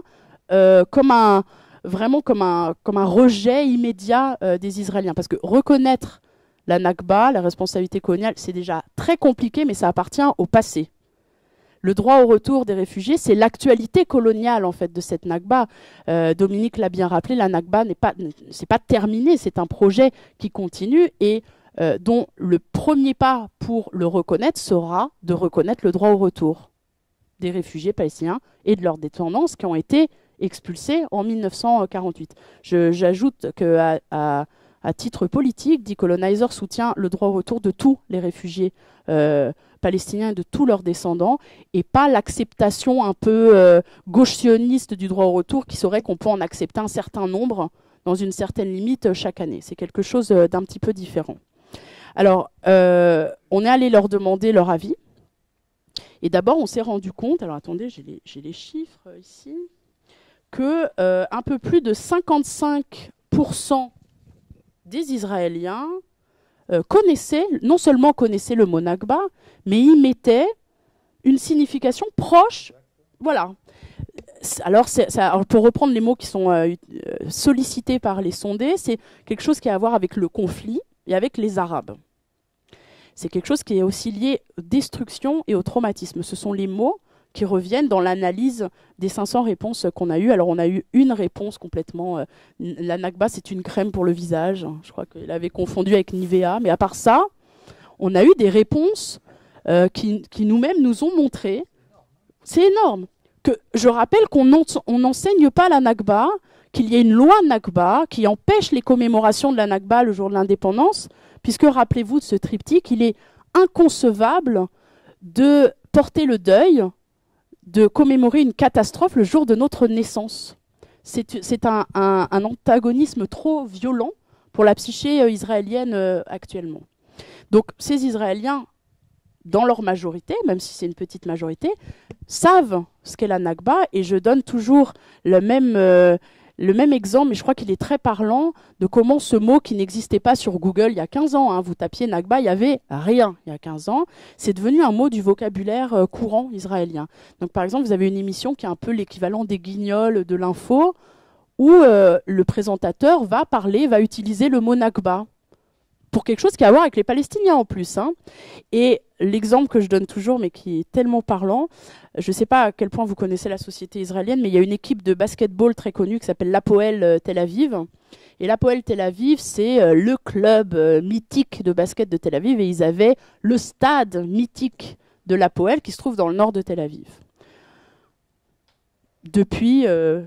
euh, comme un, vraiment comme un, comme un rejet immédiat euh, des Israéliens. Parce que reconnaître la Nakba, la responsabilité coloniale, c'est déjà très compliqué mais ça appartient au passé. Le droit au retour des réfugiés, c'est l'actualité coloniale en fait de cette Nakba. Euh, Dominique l'a bien rappelé, la Nakba n'est pas, c'est pas terminé, c'est un projet qui continue et euh, dont le premier pas pour le reconnaître sera de reconnaître le droit au retour des réfugiés palestiniens et de leurs descendants qui ont été expulsés en mille neuf cent quarante-huit. J'ajoute que à, à, à titre politique, Decolonizer soutient le droit au retour de tous les réfugiés euh, palestiniens et de tous leurs descendants, et pas l'acceptation un peu euh, gauche-sioniste du droit au retour qui saurait qu'on peut en accepter un certain nombre dans une certaine limite chaque année. C'est quelque chose d'un petit peu différent. Alors, euh, on est allé leur demander leur avis. Et d'abord, on s'est rendu compte, alors attendez, j'ai les, j'ai les chiffres ici, que euh, un peu plus de cinquante-cinq pour cent des Israéliens euh, connaissaient, non seulement connaissaient le mot Nakba, mais y mettaient une signification proche. Voilà. Alors, ça, alors pour reprendre les mots qui sont euh, sollicités par les sondés, c'est quelque chose qui a à voir avec le conflit et avec les Arabes. C'est quelque chose qui est aussi lié aux destructions et au traumatisme. Ce sont les mots qui reviennent dans l'analyse des cinq cents réponses qu'on a eues. Alors, on a eu une réponse complètement... Euh, la Nakba, c'est une crème pour le visage. Je crois qu'il avait confondu avec Nivea. Mais à part ça, on a eu des réponses euh, qui, qui nous-mêmes nous ont montré. C'est énorme. Que, je rappelle qu'on n'enseigne pas la Nakba, qu'il y ait une loi Nakba qui empêche les commémorations de la Nakba le jour de l'indépendance, puisque, rappelez-vous de ce triptyque, il est inconcevable de porter le deuil, de commémorer une catastrophe le jour de notre naissance. C'est un, un, un antagonisme trop violent pour la psyché israélienne euh, actuellement. Donc ces Israéliens, dans leur majorité, même si c'est une petite majorité, savent ce qu'est la Nakba, et je donne toujours le même, euh, le même exemple, mais je crois qu'il est très parlant, de comment ce mot qui n'existait pas sur Google il y a quinze ans, hein, vous tapiez Nakba, il n'y avait rien il y a quinze ans, c'est devenu un mot du vocabulaire euh, courant israélien. Donc par exemple, vous avez une émission qui est un peu l'équivalent des guignols de l'info, où euh, le présentateur va parler, va utiliser le mot Nakba, pour quelque chose qui a à voir avec les Palestiniens en plus. Hein. Et l'exemple que je donne toujours, mais qui est tellement parlant, je ne sais pas à quel point vous connaissez la société israélienne, mais il y a une équipe de basketball très connue qui s'appelle l'Hapoel Tel Aviv. Et l'Hapoel Tel Aviv, c'est le club mythique de basket de Tel Aviv, et ils avaient le stade mythique de l'Hapoel qui se trouve dans le nord de Tel Aviv. Depuis, euh,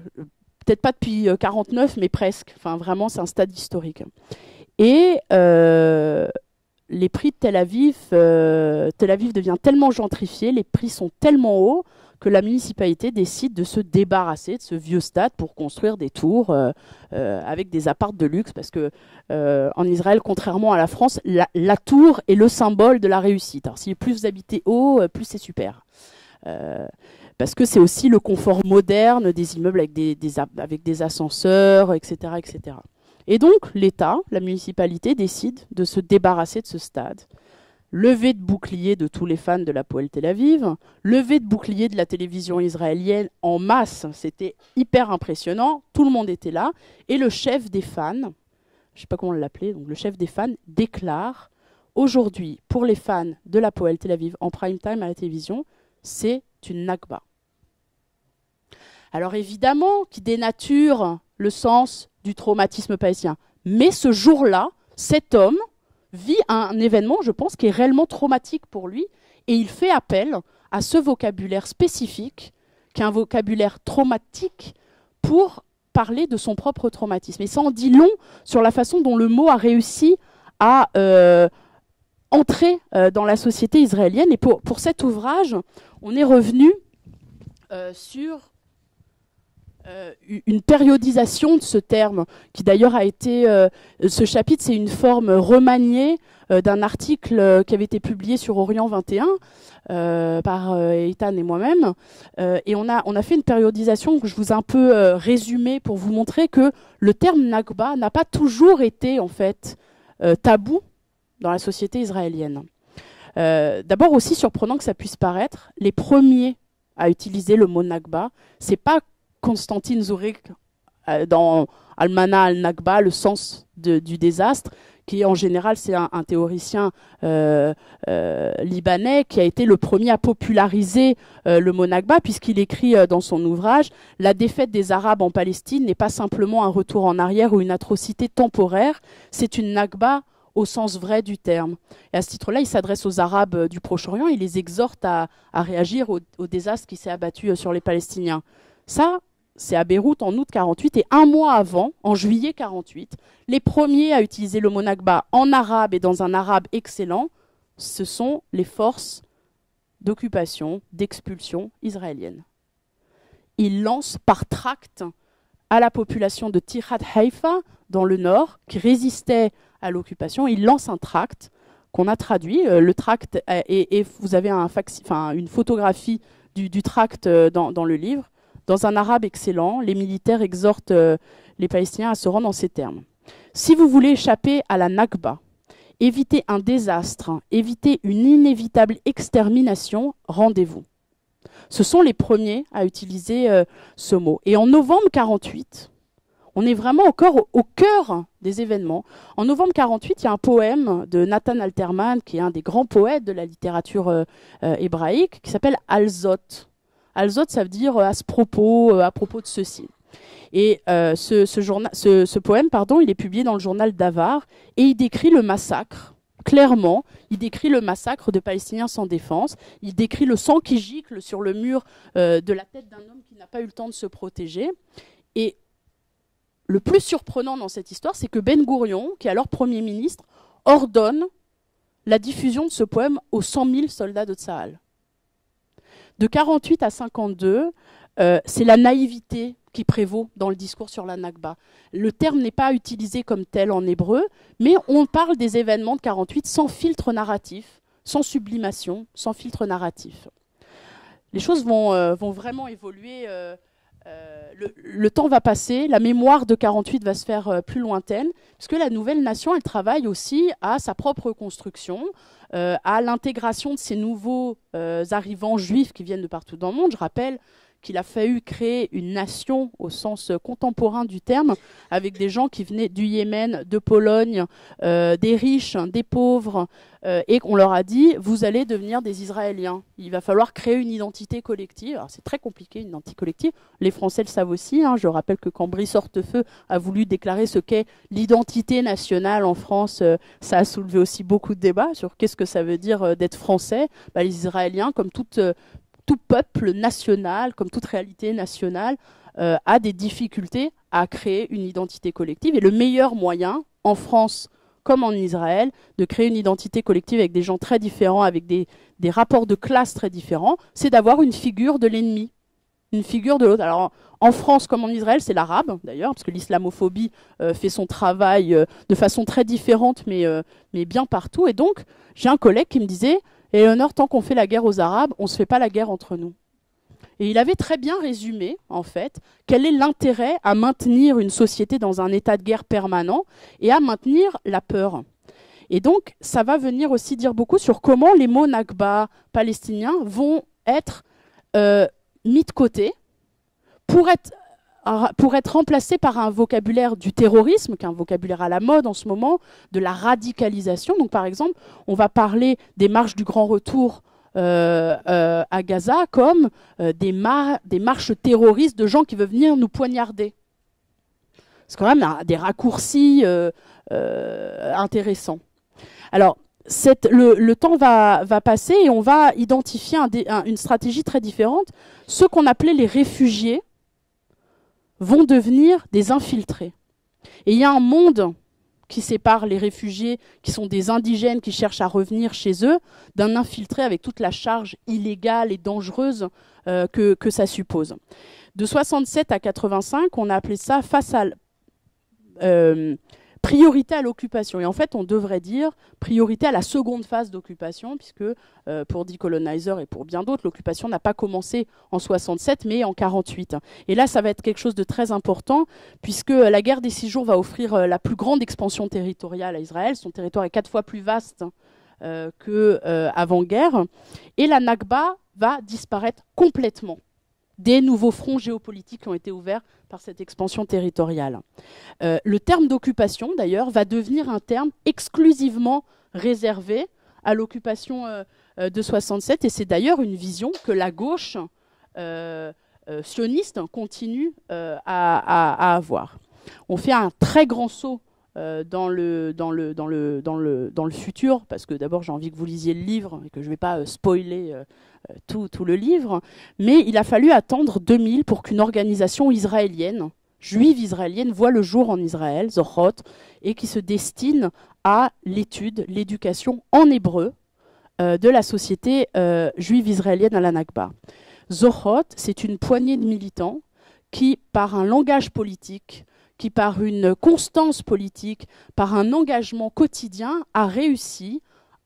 peut-être pas depuis mille neuf cent quarante-neuf, mais presque. Enfin, vraiment, c'est un stade historique. Et euh, les prix de Tel Aviv, euh, Tel Aviv devient tellement gentrifié, les prix sont tellement hauts que la municipalité décide de se débarrasser de ce vieux stade pour construire des tours euh, euh, avec des apparts de luxe. Parce que euh, en Israël, contrairement à la France, la, la tour est le symbole de la réussite. Alors si plus vous habitez haut, plus c'est super. Euh, parce que c'est aussi le confort moderne des immeubles avec des, des, avec des ascenseurs, et cetera, et cetera. Et donc, l'État, la municipalité, décide de se débarrasser de ce stade. Levée de bouclier de tous les fans de l'Hapoel Tel Aviv, levée de bouclier de la télévision israélienne en masse, c'était hyper impressionnant, tout le monde était là, et le chef des fans, je ne sais pas comment l'appeler, donc le chef des fans déclare, aujourd'hui, pour les fans de l'Hapoel Tel Aviv en prime time à la télévision, c'est une Nakba. Alors évidemment, qui dénature le sens du traumatisme palestinien. Mais ce jour-là, cet homme vit un événement, je pense, qui est réellement traumatique pour lui, et il fait appel à ce vocabulaire spécifique, qui est un vocabulaire traumatique, pour parler de son propre traumatisme. Et ça en dit long sur la façon dont le mot a réussi à euh, entrer euh, dans la société israélienne. Et pour, pour cet ouvrage, on est revenu euh, sur... Euh, une périodisation de ce terme, qui d'ailleurs a été... Euh, ce chapitre, c'est une forme remaniée euh, d'un article euh, qui avait été publié sur Orient vingt et un euh, par euh, Eitan et moi-même. Euh, et on a, on a fait une périodisation que je vous ai un peu euh, résumée pour vous montrer que le terme Nakba n'a pas toujours été en fait euh, tabou dans la société israélienne. Euh, D'abord, aussi surprenant que ça puisse paraître, les premiers à utiliser le mot Nakba, c'est pas Constantine Zourik euh, dans Almana al-Nagba, le sens de, du désastre, qui en général c'est un, un théoricien euh, euh, libanais qui a été le premier à populariser euh, le mot Nakba, puisqu'il écrit euh, dans son ouvrage « La défaite des Arabes en Palestine n'est pas simplement un retour en arrière ou une atrocité temporaire, c'est une Nakba au sens vrai du terme ». Et à ce titre-là, il s'adresse aux Arabes euh, du Proche-Orient, il les exhorte à, à réagir au, au désastre qui s'est abattu euh, sur les Palestiniens. Ça, c'est à Beyrouth en août quarante-huit, et un mois avant, en juillet quarante-huit, les premiers à utiliser le mot Nakba en arabe et dans un arabe excellent, ce sont les forces d'occupation, d'expulsion israéliennes. Ils lancent par tract à la population de Tirhat Haïfa, dans le nord, qui résistait à l'occupation, ils lancent un tract qu'on a traduit. Le tract, et, et vous avez un fac, enfin, une photographie du, du tract dans, dans le livre. Dans un arabe excellent, les militaires exhortent euh, les Palestiniens à se rendre en ces termes. Si vous voulez échapper à la Nakba, éviter un désastre, éviter une inévitable extermination, rendez-vous. Ce sont les premiers à utiliser euh, ce mot. Et en novembre quarante-huit, on est vraiment encore au, au cœur des événements. En novembre quarante-huit, il y a un poème de Nathan Alterman, qui est un des grands poètes de la littérature euh, euh, hébraïque, qui s'appelle Alzot. Alzot, ça veut dire euh, à ce propos, euh, à propos de ceci. Et euh, ce, ce, journal, ce, ce poème, pardon, il est publié dans le journal Davar, et il décrit le massacre, clairement. Il décrit le massacre de Palestiniens sans défense. Il décrit le sang qui gicle sur le mur euh, de la tête d'un homme qui n'a pas eu le temps de se protéger. Et le plus surprenant dans cette histoire, c'est que Ben Gourion, qui est alors Premier ministre, ordonne la diffusion de ce poème aux cent mille soldats de Tsahal. De quarante-huit à cinquante-deux, euh, c'est la naïveté qui prévaut dans le discours sur la Nakba. Le terme n'est pas utilisé comme tel en hébreu, mais on parle des événements de quarante-huit sans filtre narratif, sans sublimation, sans filtre narratif. Les choses vont, euh, vont vraiment évoluer. Euh, euh, le, le temps va passer, la mémoire de quarante-huit va se faire euh, plus lointaine, puisque la nouvelle nation, elle travaille aussi à sa propre construction, euh, à l'intégration de ces nouveaux euh, arrivants juifs qui viennent de partout dans le monde. Je rappelle qu'il a fallu créer une nation au sens contemporain du terme, avec des gens qui venaient du Yémen, de Pologne, euh, des riches, des pauvres, euh, et qu'on leur a dit « vous allez devenir des Israéliens ». Il va falloir créer une identité collective. Alors c'est très compliqué, une identité collective. Les Français le savent aussi. Hein. Je rappelle que quand Brice Hortefeux a voulu déclarer ce qu'est l'identité nationale en France, euh, ça a soulevé aussi beaucoup de débats sur qu'est-ce que ça veut dire euh, d'être français. Bah, les Israéliens, comme toute... Euh, tout peuple national, comme toute réalité nationale, euh, a des difficultés à créer une identité collective. Et le meilleur moyen, en France comme en Israël, de créer une identité collective avec des gens très différents, avec des, des rapports de classe très différents, c'est d'avoir une figure de l'ennemi, une figure de l'autre. Alors, en France comme en Israël, c'est l'arabe, d'ailleurs, parce que l'islamophobie euh, fait son travail euh, de façon très différente, mais, euh, mais bien partout. Et donc, j'ai un collègue qui me disait... Et Éléonore, tant qu'on fait la guerre aux Arabes, on ne se fait pas la guerre entre nous. Et il avait très bien résumé, en fait, quel est l'intérêt à maintenir une société dans un état de guerre permanent et à maintenir la peur. Et donc, ça va venir aussi dire beaucoup sur comment les mots Nakba palestiniens vont être euh, mis de côté pour être... pour être remplacé par un vocabulaire du terrorisme, qui est un vocabulaire à la mode en ce moment, de la radicalisation. Donc, par exemple, on va parler des marches du grand retour euh, euh, à Gaza comme euh, des, mar des marches terroristes de gens qui veulent venir nous poignarder. C'est quand même un, des raccourcis euh, euh, intéressants. Alors, cette, le, le temps va, va passer et on va identifier un dé, un, une stratégie très différente. Ceux qu'on appelait les réfugiés vont devenir des infiltrés. Et il y a un monde qui sépare les réfugiés, qui sont des indigènes qui cherchent à revenir chez eux, d'un infiltré avec toute la charge illégale et dangereuse euh, que, que ça suppose. De soixante-sept à quatre-vingt-cinq, on a appelé ça face à euh, priorité à l'occupation. Et en fait, on devrait dire priorité à la seconde phase d'occupation, puisque euh, pour Decolonizer et pour bien d'autres, l'occupation n'a pas commencé en soixante-sept, mais en quarante-huit. Et là, ça va être quelque chose de très important, puisque la guerre des six jours va offrir euh, la plus grande expansion territoriale à Israël. Son territoire est quatre fois plus vaste euh, qu'avant-guerre. Euh, et la Nakba va disparaître complètement des nouveaux fronts géopolitiques qui ont été ouverts par cette expansion territoriale. Euh, le terme d'occupation, d'ailleurs, va devenir un terme exclusivement réservé à l'occupation euh, de soixante-sept, et c'est d'ailleurs une vision que la gauche euh, euh, sioniste continue euh, à, à, à avoir. On fait un très grand saut euh, dans, le, dans, le, dans, le, dans, le, dans le futur, parce que d'abord j'ai envie que vous lisiez le livre, et que je ne vais pas euh, spoiler... Euh, Tout, tout le livre, mais il a fallu attendre deux mille pour qu'une organisation israélienne, juive israélienne, voit le jour en Israël, Zochrot, et qui se destine à l'étude, l'éducation en hébreu euh, de la société euh, juive israélienne à la Nakba. Zochrot, c'est une poignée de militants qui, par un langage politique, qui par une constance politique, par un engagement quotidien, a réussi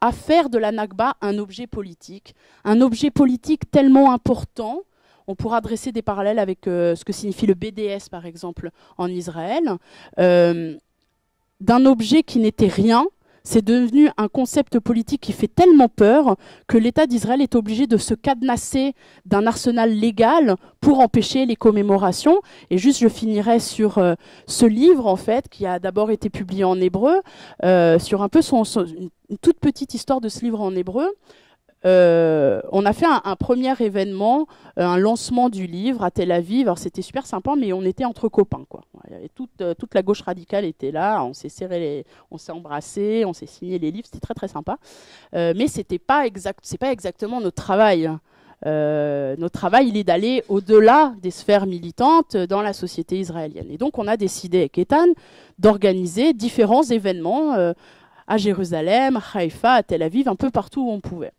à faire de la Nakba un objet politique, un objet politique tellement important. On pourra dresser des parallèles avec euh, ce que signifie le B D S, par exemple, en Israël. Euh, d'un objet qui n'était rien, c'est devenu un concept politique qui fait tellement peur que l'État d'Israël est obligé de se cadenasser d'un arsenal légal pour empêcher les commémorations. Et juste, je finirai sur euh, ce livre, en fait, qui a d'abord été publié en hébreu, euh, sur un peu son... son une Une toute petite histoire de ce livre en hébreu. Euh, on a fait un, un premier événement, un lancement du livre à Tel Aviv. Alors c'était super sympa, mais on était entre copains, quoi. Il y avait toute, euh, toute la gauche radicale était là. On s'est serré, les, on s'est embrassé, on s'est signé les livres. C'était très très sympa. Euh, mais c'était pas exact, c'est pas exactement notre travail. Euh, notre travail, il est d'aller au-delà des sphères militantes dans la société israélienne. Et donc, on a décidé avec Eitan d'organiser différents événements euh, à Jérusalem, à Haïfa, à Tel Aviv, un peu partout où on pouvait.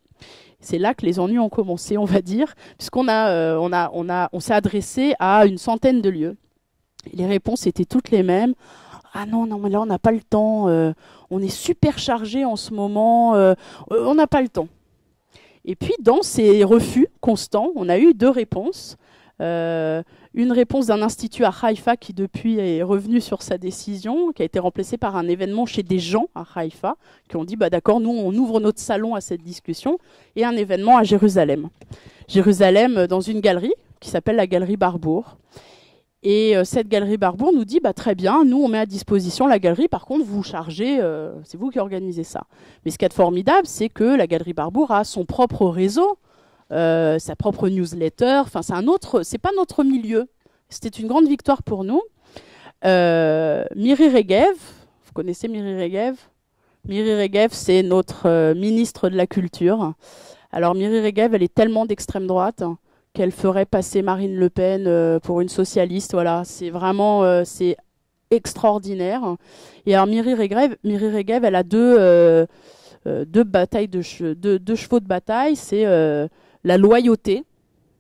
C'est là que les ennuis ont commencé, on va dire, puisqu'on a, euh, on a, on a, on s'est adressé à une centaine de lieux. Et les réponses étaient toutes les mêmes. Ah non, non, mais là, on n'a pas le temps. Euh, on est super chargé en ce moment. Euh, on n'a pas le temps. Et puis, dans ces refus constants, on a eu deux réponses. Euh, une réponse d'un institut à Haïfa qui, depuis, est revenu sur sa décision, qui a été remplacée par un événement chez des gens à Haïfa, qui ont dit bah, « D'accord, nous, on ouvre notre salon à cette discussion », et un événement à Jérusalem. Jérusalem, dans une galerie qui s'appelle la Galerie Barbur. Et euh, cette Galerie Barbour nous dit bah, « Très bien, nous, on met à disposition la galerie. Par contre, vous chargez, euh, c'est vous qui organisez ça. » Mais ce qu'il y a de formidable, c'est que la Galerie Barbour a son propre réseau, euh, sa propre newsletter. Enfin, c'est un autre, c'est pas notre milieu. C'était une grande victoire pour nous. Euh, Miri Regev, vous connaissez Miri Regev Miri Regev, c'est notre euh, ministre de la Culture. Alors, Miri Regev, elle est tellement d'extrême droite qu'elle ferait passer Marine Le Pen pour une socialiste. Voilà, c'est vraiment c'est extraordinaire. Et alors Miri Regev, Miri Regev, elle a deux, euh, deux, batailles de che, deux, deux chevaux de bataille. C'est euh, la loyauté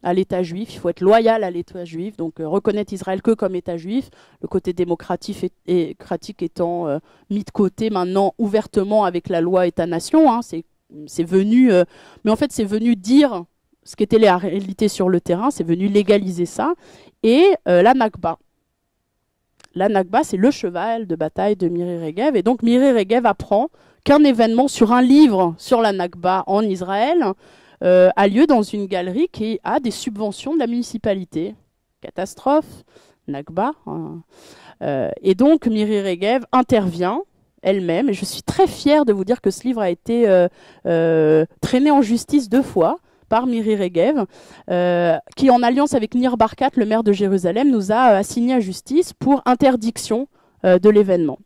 à l'État juif. Il faut être loyal à l'État juif, donc euh, reconnaître Israël que comme État juif. Le côté démocratique, et, et, pratique étant euh, mis de côté maintenant ouvertement avec la loi État-nation. Hein. C'est venu, euh, mais en fait, c'est venu dire ce qu'était la réalité sur le terrain, c'est venu légaliser ça. Et euh, la Nakba. La Nakba, c'est le cheval de bataille de Miri Regev. Et donc, Miri Regev apprend qu'un événement sur un livre sur la Nakba en Israël euh, a lieu dans une galerie qui a des subventions de la municipalité. Catastrophe, Nakba. Hein. Euh, et donc, Miri Regev intervient elle-même. Et je suis très fière de vous dire que ce livre a été euh, euh, traîné en justice deux fois. Par Miri Regev, euh, qui en alliance avec Nir Barkat, le maire de Jérusalem, nous a euh, assigné à justice pour interdiction euh, de l'événement.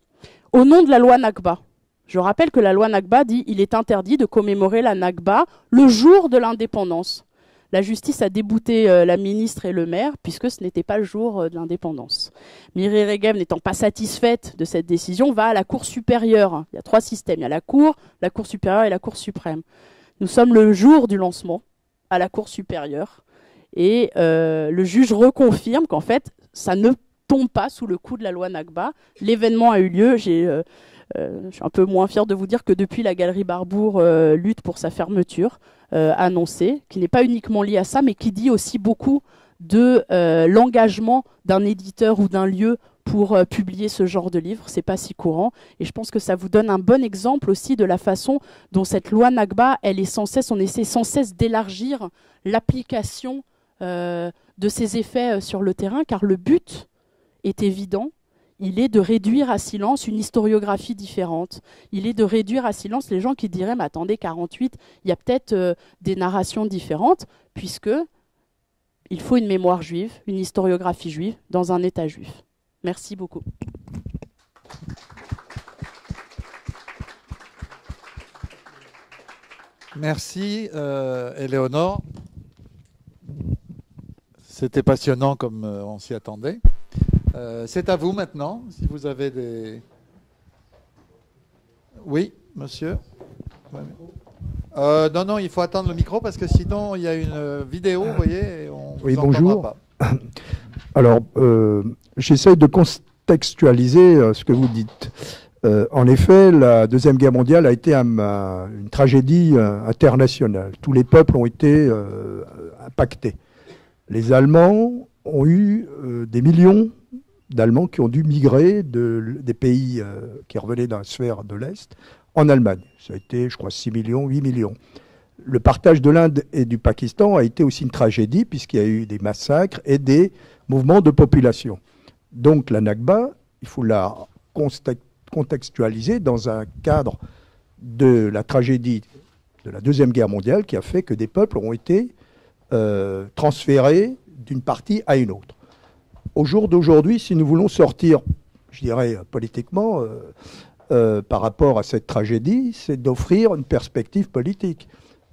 Au nom de la loi Nakba, je rappelle que la loi Nakba dit il est interdit de commémorer la Nakba le jour de l'indépendance. La justice a débouté euh, la ministre et le maire, puisque ce n'était pas le jour euh, de l'indépendance. Miri Regev, n'étant pas satisfaite de cette décision, va à la Cour supérieure. Il y a trois systèmes, il y a la Cour, la Cour supérieure et la Cour suprême. Nous sommes le jour du lancement à la Cour supérieure et euh, le juge reconfirme qu'en fait, ça ne tombe pas sous le coup de la loi Nakba. L'événement a eu lieu. J'ai, euh, euh, je suis un peu moins fière de vous dire que depuis, la Galerie Barbour euh, lutte pour sa fermeture euh, annoncée, qui n'est pas uniquement liée à ça, mais qui dit aussi beaucoup de euh, l'engagement d'un éditeur ou d'un lieu pour euh, publier ce genre de livre. C'est pas si courant. Et je pense que ça vous donne un bon exemple aussi de la façon dont cette loi Nakba, elle est sans cesse, on essaie sans cesse d'élargir l'application euh, de ses effets euh, sur le terrain, car le but est évident. Il est de réduire à silence une historiographie différente. Il est de réduire à silence les gens qui diraient « Mais attendez, quarante-huit, il y a peut-être euh, des narrations différentes, puisque il faut une mémoire juive, une historiographie juive dans un État juif. » Merci beaucoup. Merci, euh, Éléonore. C'était passionnant comme euh, on s'y attendait. Euh, c'est à vous maintenant, si vous avez des... Oui, monsieur. Euh, non, non, il faut attendre le micro parce que sinon, il y a une vidéo, vous voyez, et on oui, vous bonjour. Pas. Alors, euh, j'essaie de contextualiser euh, ce que vous dites. Euh, en effet, la Deuxième Guerre mondiale a été un, un, une tragédie euh, internationale. Tous les peuples ont été euh, impactés. Les Allemands ont eu euh, des millions d'Allemands qui ont dû migrer de, des pays euh, qui revenaient dans la sphère de l'Est en Allemagne. Ça a été, je crois, six millions, huit millions. Le partage de l'Inde et du Pakistan a été aussi une tragédie puisqu'il y a eu des massacres et des mouvements de population. Donc la Nakba, il faut la contextualiser dans un cadre de la tragédie de la Deuxième Guerre mondiale qui a fait que des peuples ont été euh, transférés d'une partie à une autre. Au jour d'aujourd'hui, si nous voulons sortir, je dirais politiquement, euh, euh, par rapport à cette tragédie, c'est d'offrir une perspective politique.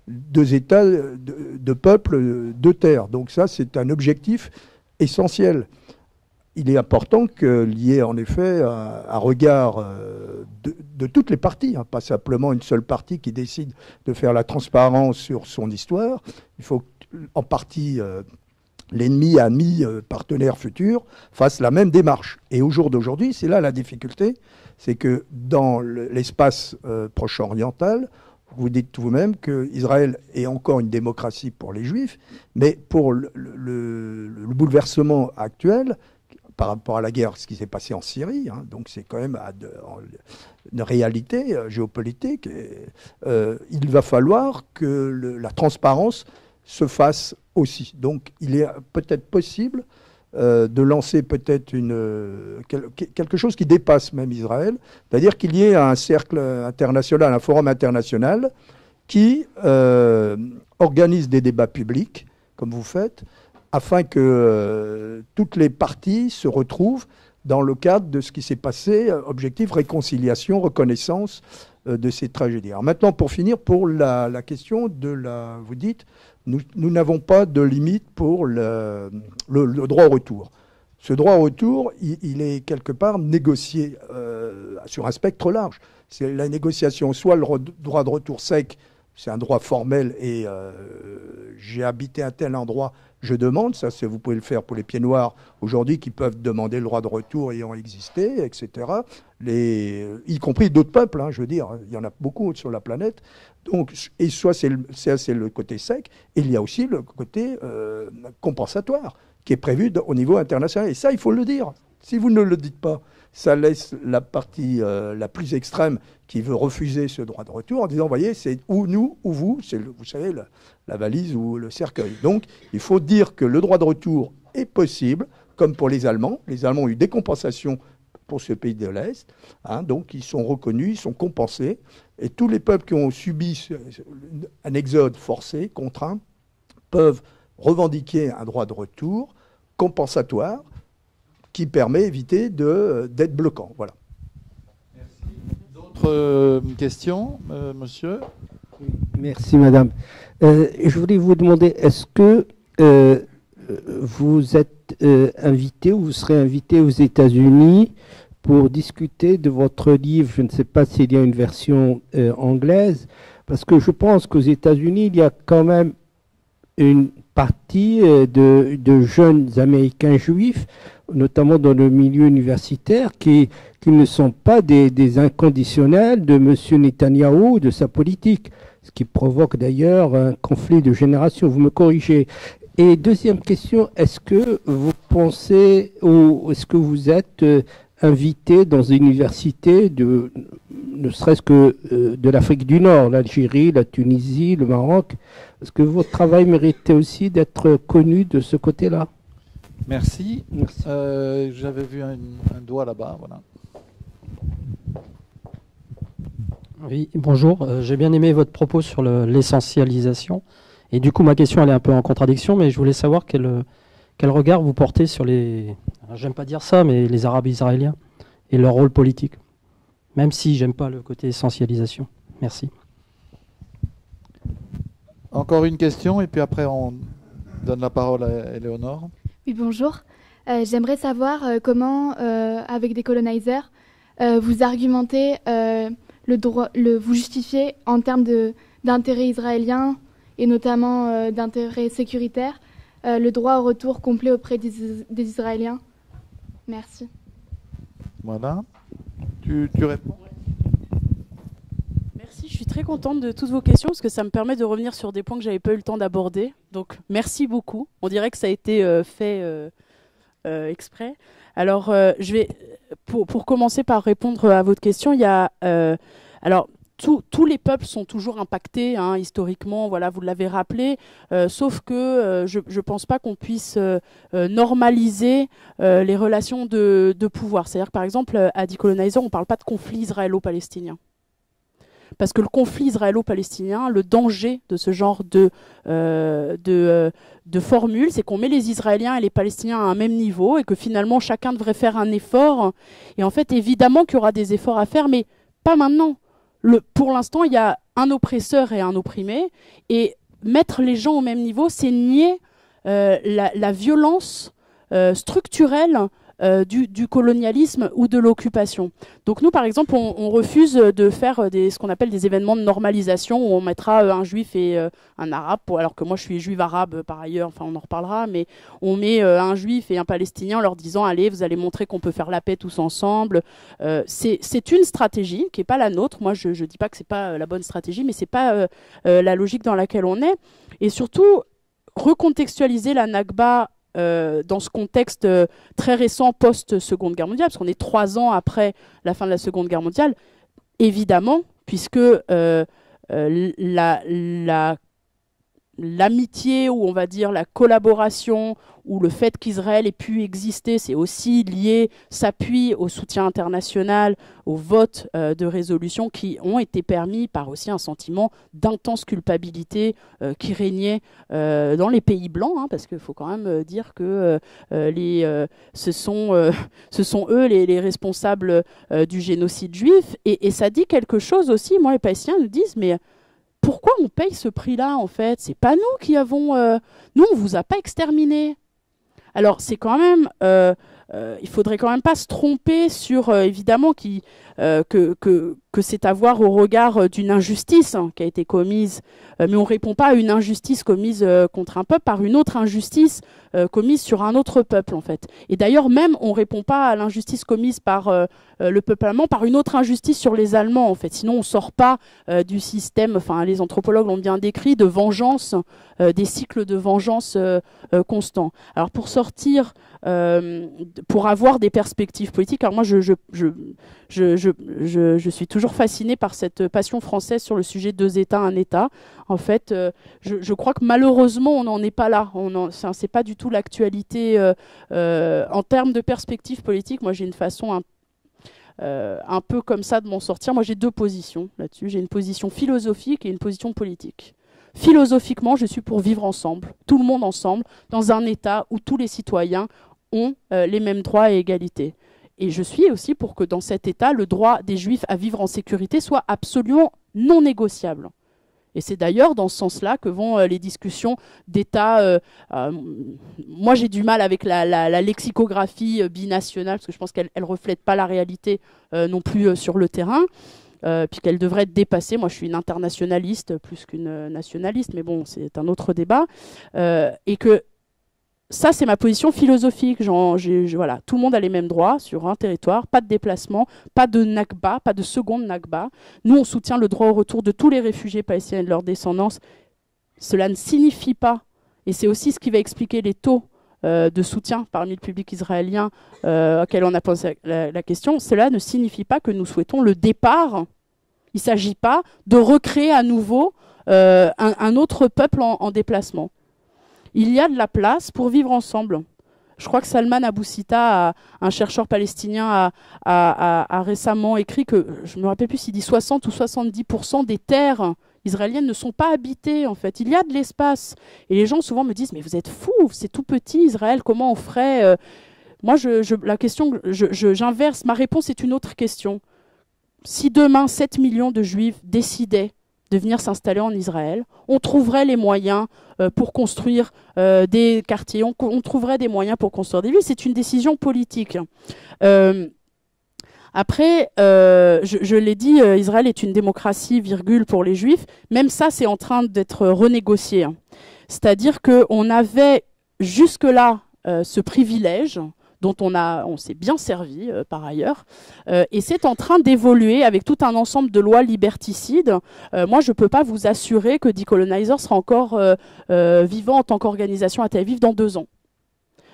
deux États, deux peuples, deux terres. Donc ça, c'est un objectif essentiel. Il est important qu'il y ait en effet un, un regard de, de toutes les parties, hein, pas simplement une seule partie qui décide de faire la transparence sur son histoire. Il faut en partie euh, l'ennemi, ami, euh, partenaire futur fasse la même démarche. Et au jour d'aujourd'hui, c'est là la difficulté, c'est que dans l'espace euh, proche-oriental, vous dites vous-même qu'Israël est encore une démocratie pour les Juifs, mais pour le, le, le bouleversement actuel, par rapport à la guerre, ce qui s'est passé en Syrie, hein, donc c'est quand même une réalité géopolitique. Et, euh, il va falloir que le, la transparence se fasse aussi. Donc il est peut-être possible euh, de lancer peut-être une quel, quelque chose qui dépasse même Israël, c'est-à-dire qu'il y ait un cercle international, un forum international qui euh, organise des débats publics, comme vous faites, afin que euh, toutes les parties se retrouvent dans le cadre de ce qui s'est passé, objectif réconciliation, reconnaissance euh, de ces tragédies. Alors maintenant, pour finir, pour la, la question de la... Vous dites, nous, nous n'avons pas de limite pour le, le, le droit au retour. Ce droit au retour, il, il est quelque part négocié euh, sur un spectre large. C'est la négociation, soit le droit de retour sec, c'est un droit formel et euh, j'ai habité un tel endroit, je demande, ça vous pouvez le faire pour les pieds noirs aujourd'hui qui peuvent demander le droit de retour ayant existé, et cetera. Les, y compris d'autres peuples, hein, je veux dire, il y en a beaucoup sur la planète. Donc, et soit c'est le, le côté sec, et il y a aussi le côté euh, compensatoire qui est prévu au niveau international. Et ça, il faut le dire. Si vous ne le dites pas, ça laisse la partie euh, la plus extrême qui veut refuser ce droit de retour en disant, voyez, c'est ou nous ou vous, c'est, vous savez, la, la valise ou le cercueil. Donc, il faut dire que le droit de retour est possible, comme pour les Allemands. Les Allemands ont eu des compensations pour ce pays de l'Est. Hein, donc, ils sont reconnus, ils sont compensés. Et tous les peuples qui ont subi un exode forcé, contraint, peuvent revendiquer un droit de retour compensatoire, qui permet d'éviter d'être bloquant. Voilà. Merci. D'autres euh, questions, euh, monsieur? Merci, madame. Euh, je voulais vous demander, est-ce que euh, vous êtes euh, invité ou vous serez invité aux États-Unis pour discuter de votre livre? Je ne sais pas s'il y a une version euh, anglaise, parce que je pense qu'aux États-Unis, il y a quand même une partie de, de jeunes Américains juifs, notamment dans le milieu universitaire, qui, qui ne sont pas des, des inconditionnels de M. Netanyahou, de sa politique, ce qui provoque d'ailleurs un conflit de génération. Vous me corrigez. Et deuxième question, est-ce que vous pensez ou est-ce que vous êtes invité dans une université de, ne serait-ce que de l'Afrique du Nord, l'Algérie, la Tunisie, le Maroc? Est-ce que votre travail méritait aussi d'être connu de ce côté-là? Merci. Merci. Euh, J'avais vu un, un doigt là-bas. Voilà. Oui, bonjour. Euh, J'ai bien aimé votre propos sur l'essentialisation. Le, et du coup, ma question, elle est un peu en contradiction, mais je voulais savoir quel, quel regard vous portez sur les... J'aime pas dire ça, mais les Arabes israéliens et leur rôle politique. Même si j'aime pas le côté essentialisation. Merci. Encore une question, et puis après, on donne la parole à Éléonore. Oui, bonjour. Euh, J'aimerais savoir euh, comment, euh, avec Decolonizer, euh, vous argumentez, euh, le droit, le, vous justifiez en termes d'intérêt israélien et notamment euh, d'intérêt sécuritaire, euh, le droit au retour complet auprès des, des Israéliens. Merci. Voilà. Tu, tu réponds ? Merci, je suis très contente de toutes vos questions parce que ça me permet de revenir sur des points que j'avais pas eu le temps d'aborder. Donc merci beaucoup. On dirait que ça a été euh, fait euh, euh, exprès. Alors euh, je vais pour, pour commencer par répondre à votre question. Il y a euh, alors tout, tous les peuples sont toujours impactés hein, historiquement. Voilà, vous l'avez rappelé. Euh, sauf que euh, je ne pense pas qu'on puisse euh, normaliser euh, les relations de, de pouvoir. C'est-à-dire que par exemple à Decolonizer, on ne parle pas de conflit israélo-palestinien. Parce que le conflit israélo-palestinien, le danger de ce genre de, euh, de, de formule, c'est qu'on met les Israéliens et les Palestiniens à un même niveau et que finalement chacun devrait faire un effort. Et en fait, évidemment qu'il y aura des efforts à faire, mais pas maintenant. Le, pour l'instant, il y a un oppresseur et un opprimé, et mettre les gens au même niveau, c'est nier euh, la, la violence euh, structurelle Euh, du, du colonialisme ou de l'occupation. Donc nous, par exemple, on, on refuse de faire des, ce qu'on appelle des événements de normalisation où on mettra euh, un juif et euh, un arabe, pour, alors que moi je suis juive arabe par ailleurs, enfin on en reparlera, mais on met euh, un juif et un palestinien en leur disant « Allez, vous allez montrer qu'on peut faire la paix tous ensemble euh, ». C'est une stratégie qui n'est pas la nôtre. Moi, je ne dis pas que ce n'est pas euh, la bonne stratégie, mais ce n'est pas euh, euh, la logique dans laquelle on est. Et surtout, recontextualiser la Nakba Euh, dans ce contexte euh, très récent post-Seconde Guerre mondiale, parce qu'on est trois ans après la fin de la Seconde Guerre mondiale, évidemment, puisque euh, euh, la, la, l'amitié, ou on va dire la collaboration, ou le fait qu'Israël ait pu exister, c'est aussi lié, s'appuie au soutien international, au vote euh, de résolutions qui ont été permis par aussi un sentiment d'intense culpabilité euh, qui régnait euh, dans les pays blancs, hein, parce qu'il faut quand même dire que euh, les, euh, ce, sont, euh, ce sont eux les, les responsables euh, du génocide juif, et, et ça dit quelque chose aussi. Moi, les Palestiniens nous disent, mais pourquoi on paye ce prix-là, en fait? C'est pas nous qui avons... Euh... Nous, on vous a pas exterminé. Alors, c'est quand même... Euh, euh, il faudrait quand même pas se tromper sur, euh, évidemment, qui, euh, que, que, que c'est à voir au regard d'une injustice hein, qui a été commise. Euh, mais on répond pas à une injustice commise euh, contre un peuple par une autre injustice euh, commise sur un autre peuple, en fait. Et d'ailleurs, même, on répond pas à l'injustice commise par... Euh, Euh, le peuple allemand par une autre injustice sur les Allemands, en fait. Sinon, on ne sort pas euh, du système, enfin, les anthropologues l'ont bien décrit, de vengeance, euh, des cycles de vengeance euh, euh, constants. Alors, pour sortir, euh, pour avoir des perspectives politiques, alors moi, je, je, je, je, je, je, je suis toujours fascinée par cette passion française sur le sujet deux États, un État. En fait, euh, je, je crois que malheureusement, on n'en est pas là. Ce n'est pas du tout l'actualité. Euh, euh, en termes de perspectives politiques, moi, j'ai une façon un peu Euh, un peu comme ça de m'en sortir. Moi, j'ai deux positions là-dessus. J'ai une position philosophique et une position politique. Philosophiquement, je suis pour vivre ensemble, tout le monde ensemble, dans un État où tous les citoyens ont euh, les mêmes droits et égalités. Et je suis aussi pour que dans cet État, le droit des Juifs à vivre en sécurité soit absolument non négociable. Et c'est d'ailleurs dans ce sens-là que vont euh, les discussions d'État. Euh, euh, moi, j'ai du mal avec la, la, la lexicographie euh, binationale, parce que je pense qu'elle ne reflète pas la réalité euh, non plus euh, sur le terrain, euh, puis qu'elle devrait être dépassée. Moi, je suis une internationaliste plus qu'une euh, nationaliste, mais bon, c'est un autre débat. Euh, et que ça, c'est ma position philosophique. Genre, j'ai, j'ai, voilà, tout le monde a les mêmes droits sur un territoire, pas de déplacement, pas de Nakba, pas de seconde Nakba. Nous, on soutient le droit au retour de tous les réfugiés palestiniens et de leur descendance. Cela ne signifie pas, et c'est aussi ce qui va expliquer les taux euh, de soutien parmi le public israélien euh, auquel on a posé la, la question, cela ne signifie pas que nous souhaitons le départ. Il ne s'agit pas de recréer à nouveau euh, un, un autre peuple en, en déplacement. Il y a de la place pour vivre ensemble. Je crois que Salman Aboussita, un chercheur palestinien, a, a, a, a récemment écrit que, je ne me rappelle plus s'il dit soixante ou soixante-dix pour cent des terres israéliennes ne sont pas habitées, en fait. Il y a de l'espace. Et les gens souvent me disent « Mais vous êtes fous, c'est tout petit Israël, comment on ferait ?» Moi, je, je, la question, je, je, j'inverse. Ma réponse est une autre question. Si demain, sept millions de Juifs décidaient de venir s'installer en Israël, on trouverait les moyens euh, pour construire euh, des quartiers, on, on trouverait des moyens pour construire des villes. C'est une décision politique. Euh, après, euh, je, je l'ai dit, euh, Israël est une démocratie, virgule, pour les Juifs. Même ça, c'est en train d'être renégocié. C'est-à-dire qu'on avait jusque-là euh, ce privilège dont on, on s'est bien servi euh, par ailleurs, euh, et c'est en train d'évoluer avec tout un ensemble de lois liberticides. Euh, moi, je ne peux pas vous assurer que Decolonizer sera encore euh, euh, vivant en tant qu'organisation à Tel Aviv dans deux ans.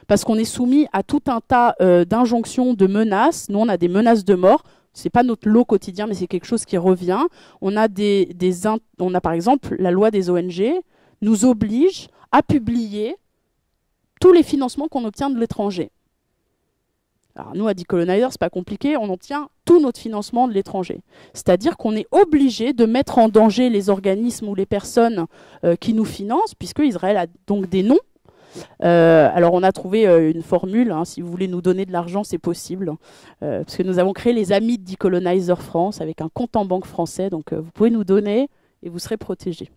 Parce qu'on est soumis à tout un tas euh, d'injonctions, de menaces. Nous, on a des menaces de mort. Ce n'est pas notre lot quotidien, mais c'est quelque chose qui revient. On a, des, des on a, par exemple, la loi des O N G nous oblige à publier tous les financements qu'on obtient de l'étranger. Alors nous, à Decolonizer, c'est pas compliqué, on obtient tout notre financement de l'étranger. C'est-à-dire qu'on est obligé de mettre en danger les organismes ou les personnes euh, qui nous financent, puisque Israël a donc des noms. Euh, alors on a trouvé euh, une formule, hein, si vous voulez nous donner de l'argent, c'est possible. Euh, parce que nous avons créé les amis de Decolonizer France avec un compte en banque français, donc euh, vous pouvez nous donner et vous serez protégés.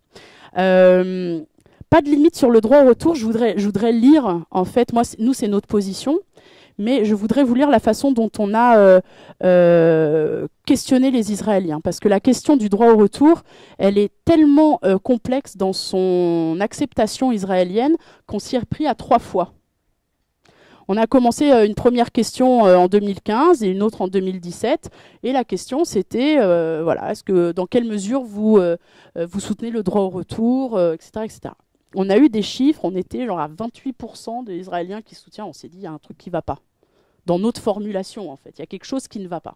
Euh, pas de limite sur le droit au retour. Je voudrais, je voudrais lire, en fait, moi, nous, c'est notre position, mais je voudrais vous lire la façon dont on a euh, euh, questionné les Israéliens, parce que la question du droit au retour, elle est tellement euh, complexe dans son acceptation israélienne qu'on s'y est repris à trois fois. On a commencé une première question en deux mille quinze et une autre en deux mille dix-sept. Et la question, c'était, euh, voilà, est-ce que, dans quelle mesure vous, euh, vous soutenez le droit au retour, euh, et cetera, et cetera. On a eu des chiffres, on était genre à vingt-huit pour cent des Israéliens qui soutiennent. On s'est dit, il y a un truc qui ne va pas. Dans notre formulation, en fait, il y a quelque chose qui ne va pas.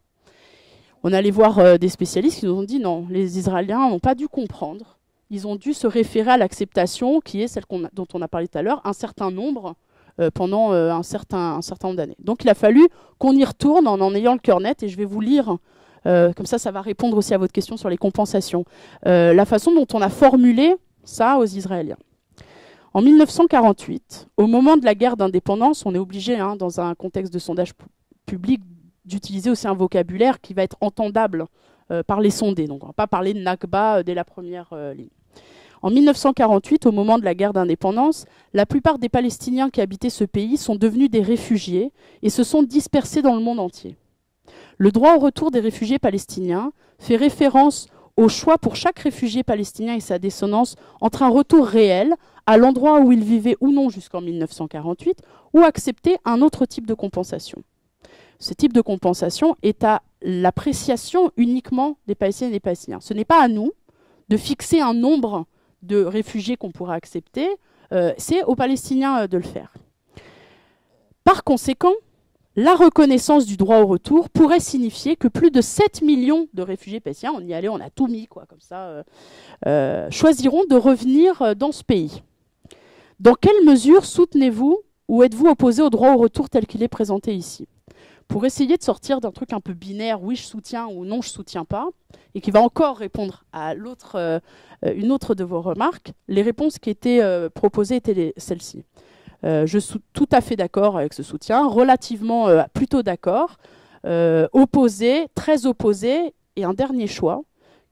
On allait voir euh, des spécialistes qui nous ont dit, non, les Israéliens n'ont pas dû comprendre. Ils ont dû se référer à l'acceptation, qui est celle qu'on a, dont on a parlé tout à l'heure, un certain nombre pendant un certain, un certain nombre d'années. Donc il a fallu qu'on y retourne en en ayant le cœur net, et je vais vous lire, euh, comme ça, ça va répondre aussi à votre question sur les compensations, euh, la façon dont on a formulé ça aux Israéliens. En mille neuf cent quarante-huit, au moment de la guerre d'indépendance, on est obligé, hein, dans un contexte de sondage public, d'utiliser aussi un vocabulaire qui va être entendable euh, par les sondés. Donc on ne va pas parler de Nakba euh, dès la première euh, ligne. En mille neuf cent quarante-huit, au moment de la guerre d'indépendance, la plupart des Palestiniens qui habitaient ce pays sont devenus des réfugiés et se sont dispersés dans le monde entier. Le droit au retour des réfugiés palestiniens fait référence au choix pour chaque réfugié palestinien et sa descendance entre un retour réel à l'endroit où il vivait ou non jusqu'en mille neuf cent quarante-huit, ou accepter un autre type de compensation. Ce type de compensation est à l'appréciation uniquement des Palestiniens et des Palestiniens. Ce n'est pas à nous de fixer un nombre de réfugiés qu'on pourra accepter, euh, c'est aux Palestiniens euh, de le faire. Par conséquent, la reconnaissance du droit au retour pourrait signifier que plus de sept millions de réfugiés palestiniens, on y allait, on a tout mis, quoi, comme ça, euh, euh, choisiront de revenir euh, dans ce pays. Dans quelle mesure soutenez-vous ou êtes-vous opposé au droit au retour tel qu'il est présenté ici ? Pour essayer de sortir d'un truc un peu binaire, oui je soutiens ou non je soutiens pas, et qui va encore répondre à l'autre, euh, une autre de vos remarques, les réponses qui étaient euh, proposées étaient celles-ci. Euh, je suis tout à fait d'accord avec ce soutien, relativement euh, plutôt d'accord, euh, opposé, très opposé, et un dernier choix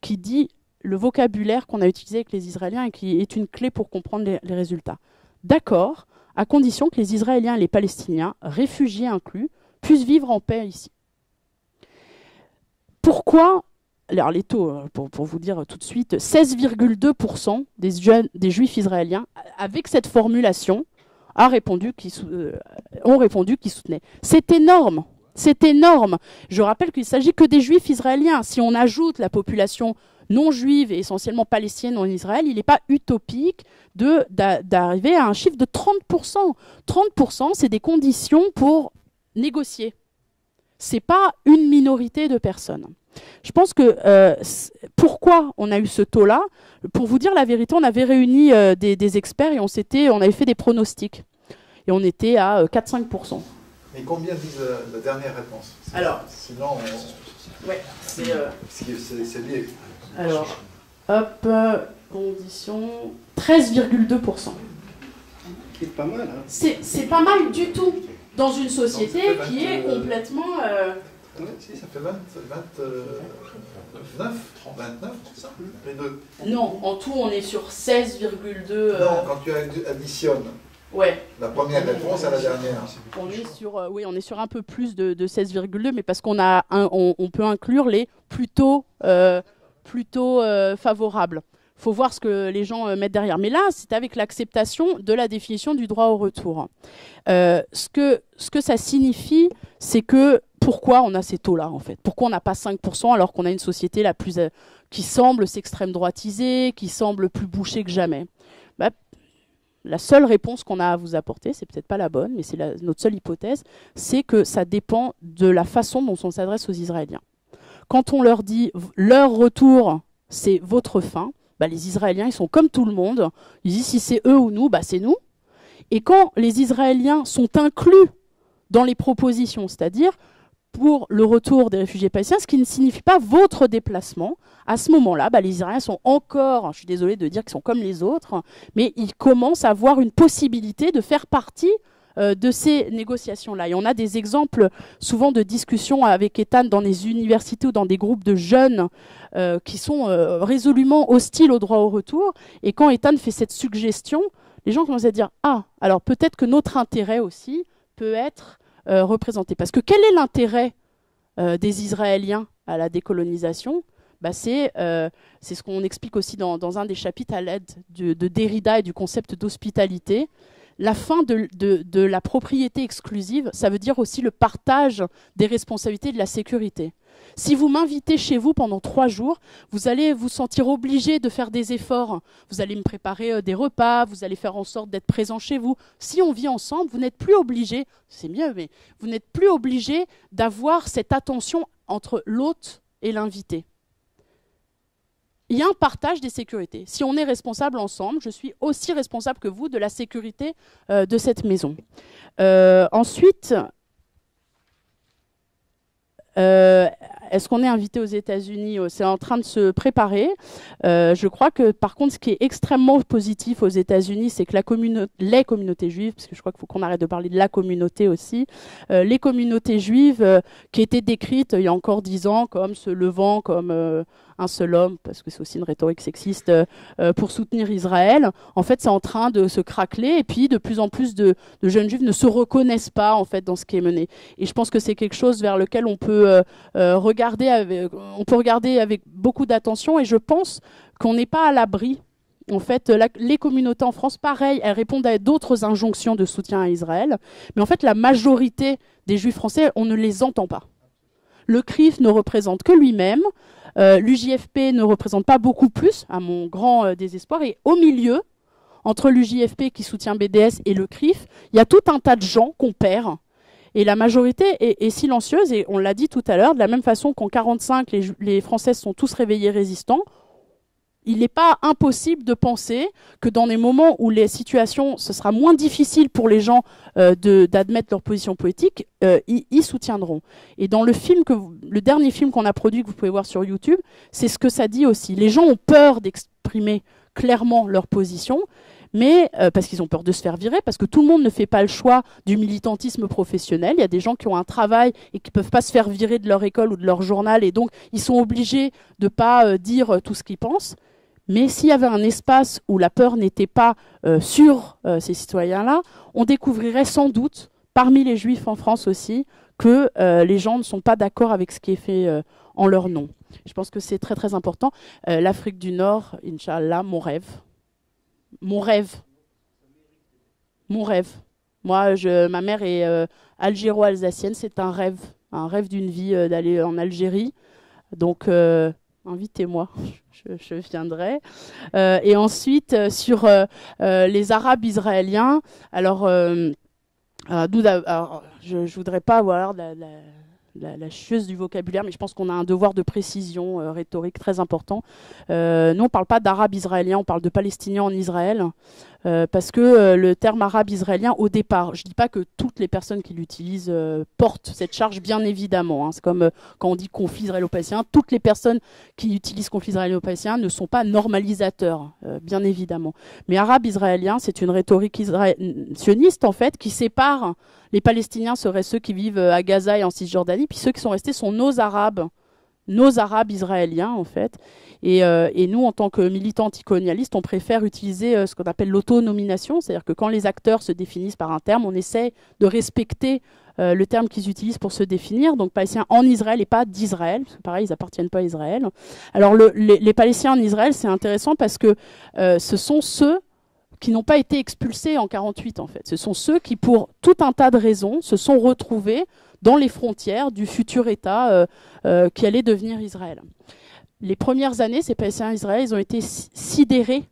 qui dit le vocabulaire qu'on a utilisé avec les Israéliens et qui est une clé pour comprendre les, les résultats. D'accord, à condition que les Israéliens et les Palestiniens, réfugiés inclus, puissent vivre en paix ici. Pourquoi ? Alors les taux, pour, pour vous dire tout de suite, seize virgule deux pour cent des, ju des juifs israéliens, avec cette formulation, a répondu qu'ils euh, ont répondu qu'ils soutenaient. C'est énorme, c'est énorme. Je rappelle qu'il ne s'agit que des juifs israéliens. Si on ajoute la population non juive et essentiellement palestinienne en Israël, il n'est pas utopique d'arriver à un chiffre de trente pour cent. trente pour cent, c'est des conditions pour négocier. Ce n'est pas une minorité de personnes. Je pense que euh, pourquoi on a eu ce taux-là, pour vous dire la vérité, on avait réuni euh, des, des experts et on, on avait fait des pronostics. Et on était à euh, quatre à cinq pour cent. Mais combien disent euh, la dernière réponse? Alors, sinon, on... ouais, c'est euh... lié. Alors, hop, euh, condition treize virgule deux pour cent. C'est pas mal. Hein. C'est pas mal du tout. Dans une société donc, qui est complètement... Euh... Oui, si, ça fait vingt, vingt, vingt-neuf, vingt-neuf, c'est ça, les deux. Non, en tout, on est sur seize virgule deux... Euh... Non, quand tu additionnes ouais. La première réponse à la dernière. On est sur, euh, oui, on est sur un peu plus de, de seize virgule deux, mais parce qu'on a un, on, on peut inclure les plutôt, euh, plutôt euh, favorables. Il faut voir ce que les gens euh, mettent derrière. Mais là, c'est avec l'acceptation de la définition du droit au retour. Euh, ce, que, ce que ça signifie, c'est que pourquoi on a ces taux-là, en fait? Pourquoi on n'a pas cinq pour cent alors qu'on a une société la plus, euh, qui semble s'extrême droitisée, qui semble plus bouchée que jamais? Bah, la seule réponse qu'on a à vous apporter, c'est peut-être pas la bonne, mais c'est notre seule hypothèse, c'est que ça dépend de la façon dont on s'adresse aux Israéliens. Quand on leur dit « leur retour, c'est votre fin », bah, les Israéliens, ils sont comme tout le monde. Ils disent si c'est eux ou nous, bah, c'est nous. Et quand les Israéliens sont inclus dans les propositions, c'est-à-dire pour le retour des réfugiés palestiniens, ce qui ne signifie pas votre déplacement, à ce moment-là, bah, les Israéliens sont encore, je suis désolée de dire qu'ils sont comme les autres, mais ils commencent à avoir une possibilité de faire partie euh, de ces négociations-là. Et on a des exemples souvent de discussions avec Eitan dans des universités ou dans des groupes de jeunes euh, qui sont euh, résolument hostiles au droit au retour. Et quand Eitan fait cette suggestion, les gens commencent à dire « Ah, alors peut-être que notre intérêt aussi peut être euh, représenté. » Parce que quel est l'intérêt euh, des Israéliens à la décolonisation? Bah c'est euh, ce qu'on explique aussi dans, dans un des chapitres à l'aide de, de Derrida et du concept d'hospitalité. La fin de, de, de la propriété exclusive, ça veut dire aussi le partage des responsabilités de la sécurité. Si vous m'invitez chez vous pendant trois jours, vous allez vous sentir obligé de faire des efforts. Vous allez me préparer des repas, vous allez faire en sorte d'être présent chez vous. Si on vit ensemble, vous n'êtes plus obligé, c'est mieux, mais vous n'êtes plus obligé d'avoir cette attention entre l'hôte et l'invité. Il y a un partage des sécurités. Si on est responsable ensemble, je suis aussi responsable que vous de la sécurité euh, de cette maison. Euh, ensuite, euh, est-ce qu'on est invité aux États-Unis? C'est en train de se préparer. Euh, je crois que, par contre, ce qui est extrêmement positif aux États-Unis, c'est que la communauté, les communautés juives, parce que je crois qu'il faut qu'on arrête de parler de la communauté aussi, euh, les communautés juives euh, qui étaient décrites euh, il y a encore dix ans comme se levant, comme... Euh, un seul homme, parce que c'est aussi une rhétorique sexiste, euh, pour soutenir Israël. En fait, c'est en train de se craqueler, et puis de plus en plus de, de jeunes juifs ne se reconnaissent pas en fait dans ce qui est mené. Et je pense que c'est quelque chose vers lequel on peut euh, regarder, avec, on peut regarder avec beaucoup d'attention. Et je pense qu'on n'est pas à l'abri. En fait, la, les communautés en France, pareil, elles répondent à d'autres injonctions de soutien à Israël, mais en fait, la majorité des juifs français, on ne les entend pas. Le C R I F ne représente que lui-même. Euh, L'U J F P ne représente pas beaucoup plus, à mon grand euh, désespoir. Et au milieu, entre l'U J F P qui soutient B D S et le C R I F, il y a tout un tas de gens qu'on perd. Et la majorité est, est silencieuse. Et on l'a dit tout à l'heure, de la même façon qu'en mille neuf cent quarante-cinq, les, les Français sont tous réveillés résistants, il n'est pas impossible de penser que dans les moments où les situations, ce sera moins difficile pour les gens euh, d'admettre leur position politique, euh, ils, ils soutiendront. Et dans le film, que vous, le dernier film qu'on a produit, que vous pouvez voir sur YouTube, c'est ce que ça dit aussi. Les gens ont peur d'exprimer clairement leur position, mais euh, parce qu'ils ont peur de se faire virer, parce que tout le monde ne fait pas le choix du militantisme professionnel. Il y a des gens qui ont un travail et qui ne peuvent pas se faire virer de leur école ou de leur journal, et donc ils sont obligés de ne pas euh, dire tout ce qu'ils pensent. Mais s'il y avait un espace où la peur n'était pas euh, sur euh, ces citoyens-là, on découvrirait sans doute, parmi les Juifs en France aussi, que euh, les gens ne sont pas d'accord avec ce qui est fait euh, en leur nom. Je pense que c'est très très important. Euh, L'Afrique du Nord, Inch'Allah, mon rêve. Mon rêve. Mon rêve. Moi, je, ma mère est euh, algéro-alsacienne, c'est un rêve. Un rêve d'une vie euh, d'aller en Algérie. Donc... Euh, invitez-moi, je, je viendrai. Euh, et ensuite, euh, sur euh, euh, les Arabes israéliens, alors, euh, euh, alors je ne voudrais pas avoir la, la, la, la chieuse du vocabulaire, mais je pense qu'on a un devoir de précision euh, rhétorique très important. Euh, nous, on ne parle pas d'Arabes israéliens, on parle de Palestiniens en Israël, euh, parce que euh, le terme arabe israélien, au départ, je ne dis pas que toutes les personnes qui l'utilisent euh, portent cette charge, bien évidemment. Hein. C'est comme euh, quand on dit conflit israélo-palestinien, toutes les personnes qui utilisent conflit israélo-palestinien ne sont pas normalisateurs, euh, bien évidemment. Mais arabe israélien, c'est une rhétorique sioniste, en fait, qui sépare les Palestiniens, seraient ceux qui vivent à Gaza et en Cisjordanie, puis ceux qui sont restés sont nos Arabes. Nos Arabes israéliens, en fait. Et, euh, et nous, en tant que militants anticolonialistes, on préfère utiliser euh, ce qu'on appelle l'autonomination, c'est-à-dire que quand les acteurs se définissent par un terme, on essaie de respecter euh, le terme qu'ils utilisent pour se définir. Donc, Palestiniens en Israël et pas d'Israël, parce que pareil, ils n'appartiennent pas à Israël. Alors, le, les, les Palestiniens en Israël, c'est intéressant parce que euh, ce sont ceux qui n'ont pas été expulsés en mille neuf cent quarante-huit, en fait. Ce sont ceux qui, pour tout un tas de raisons, se sont retrouvés dans les frontières du futur État euh, euh, qui allait devenir Israël. Les premières années, ces Palestiniens israéliens, ils ont été sidérés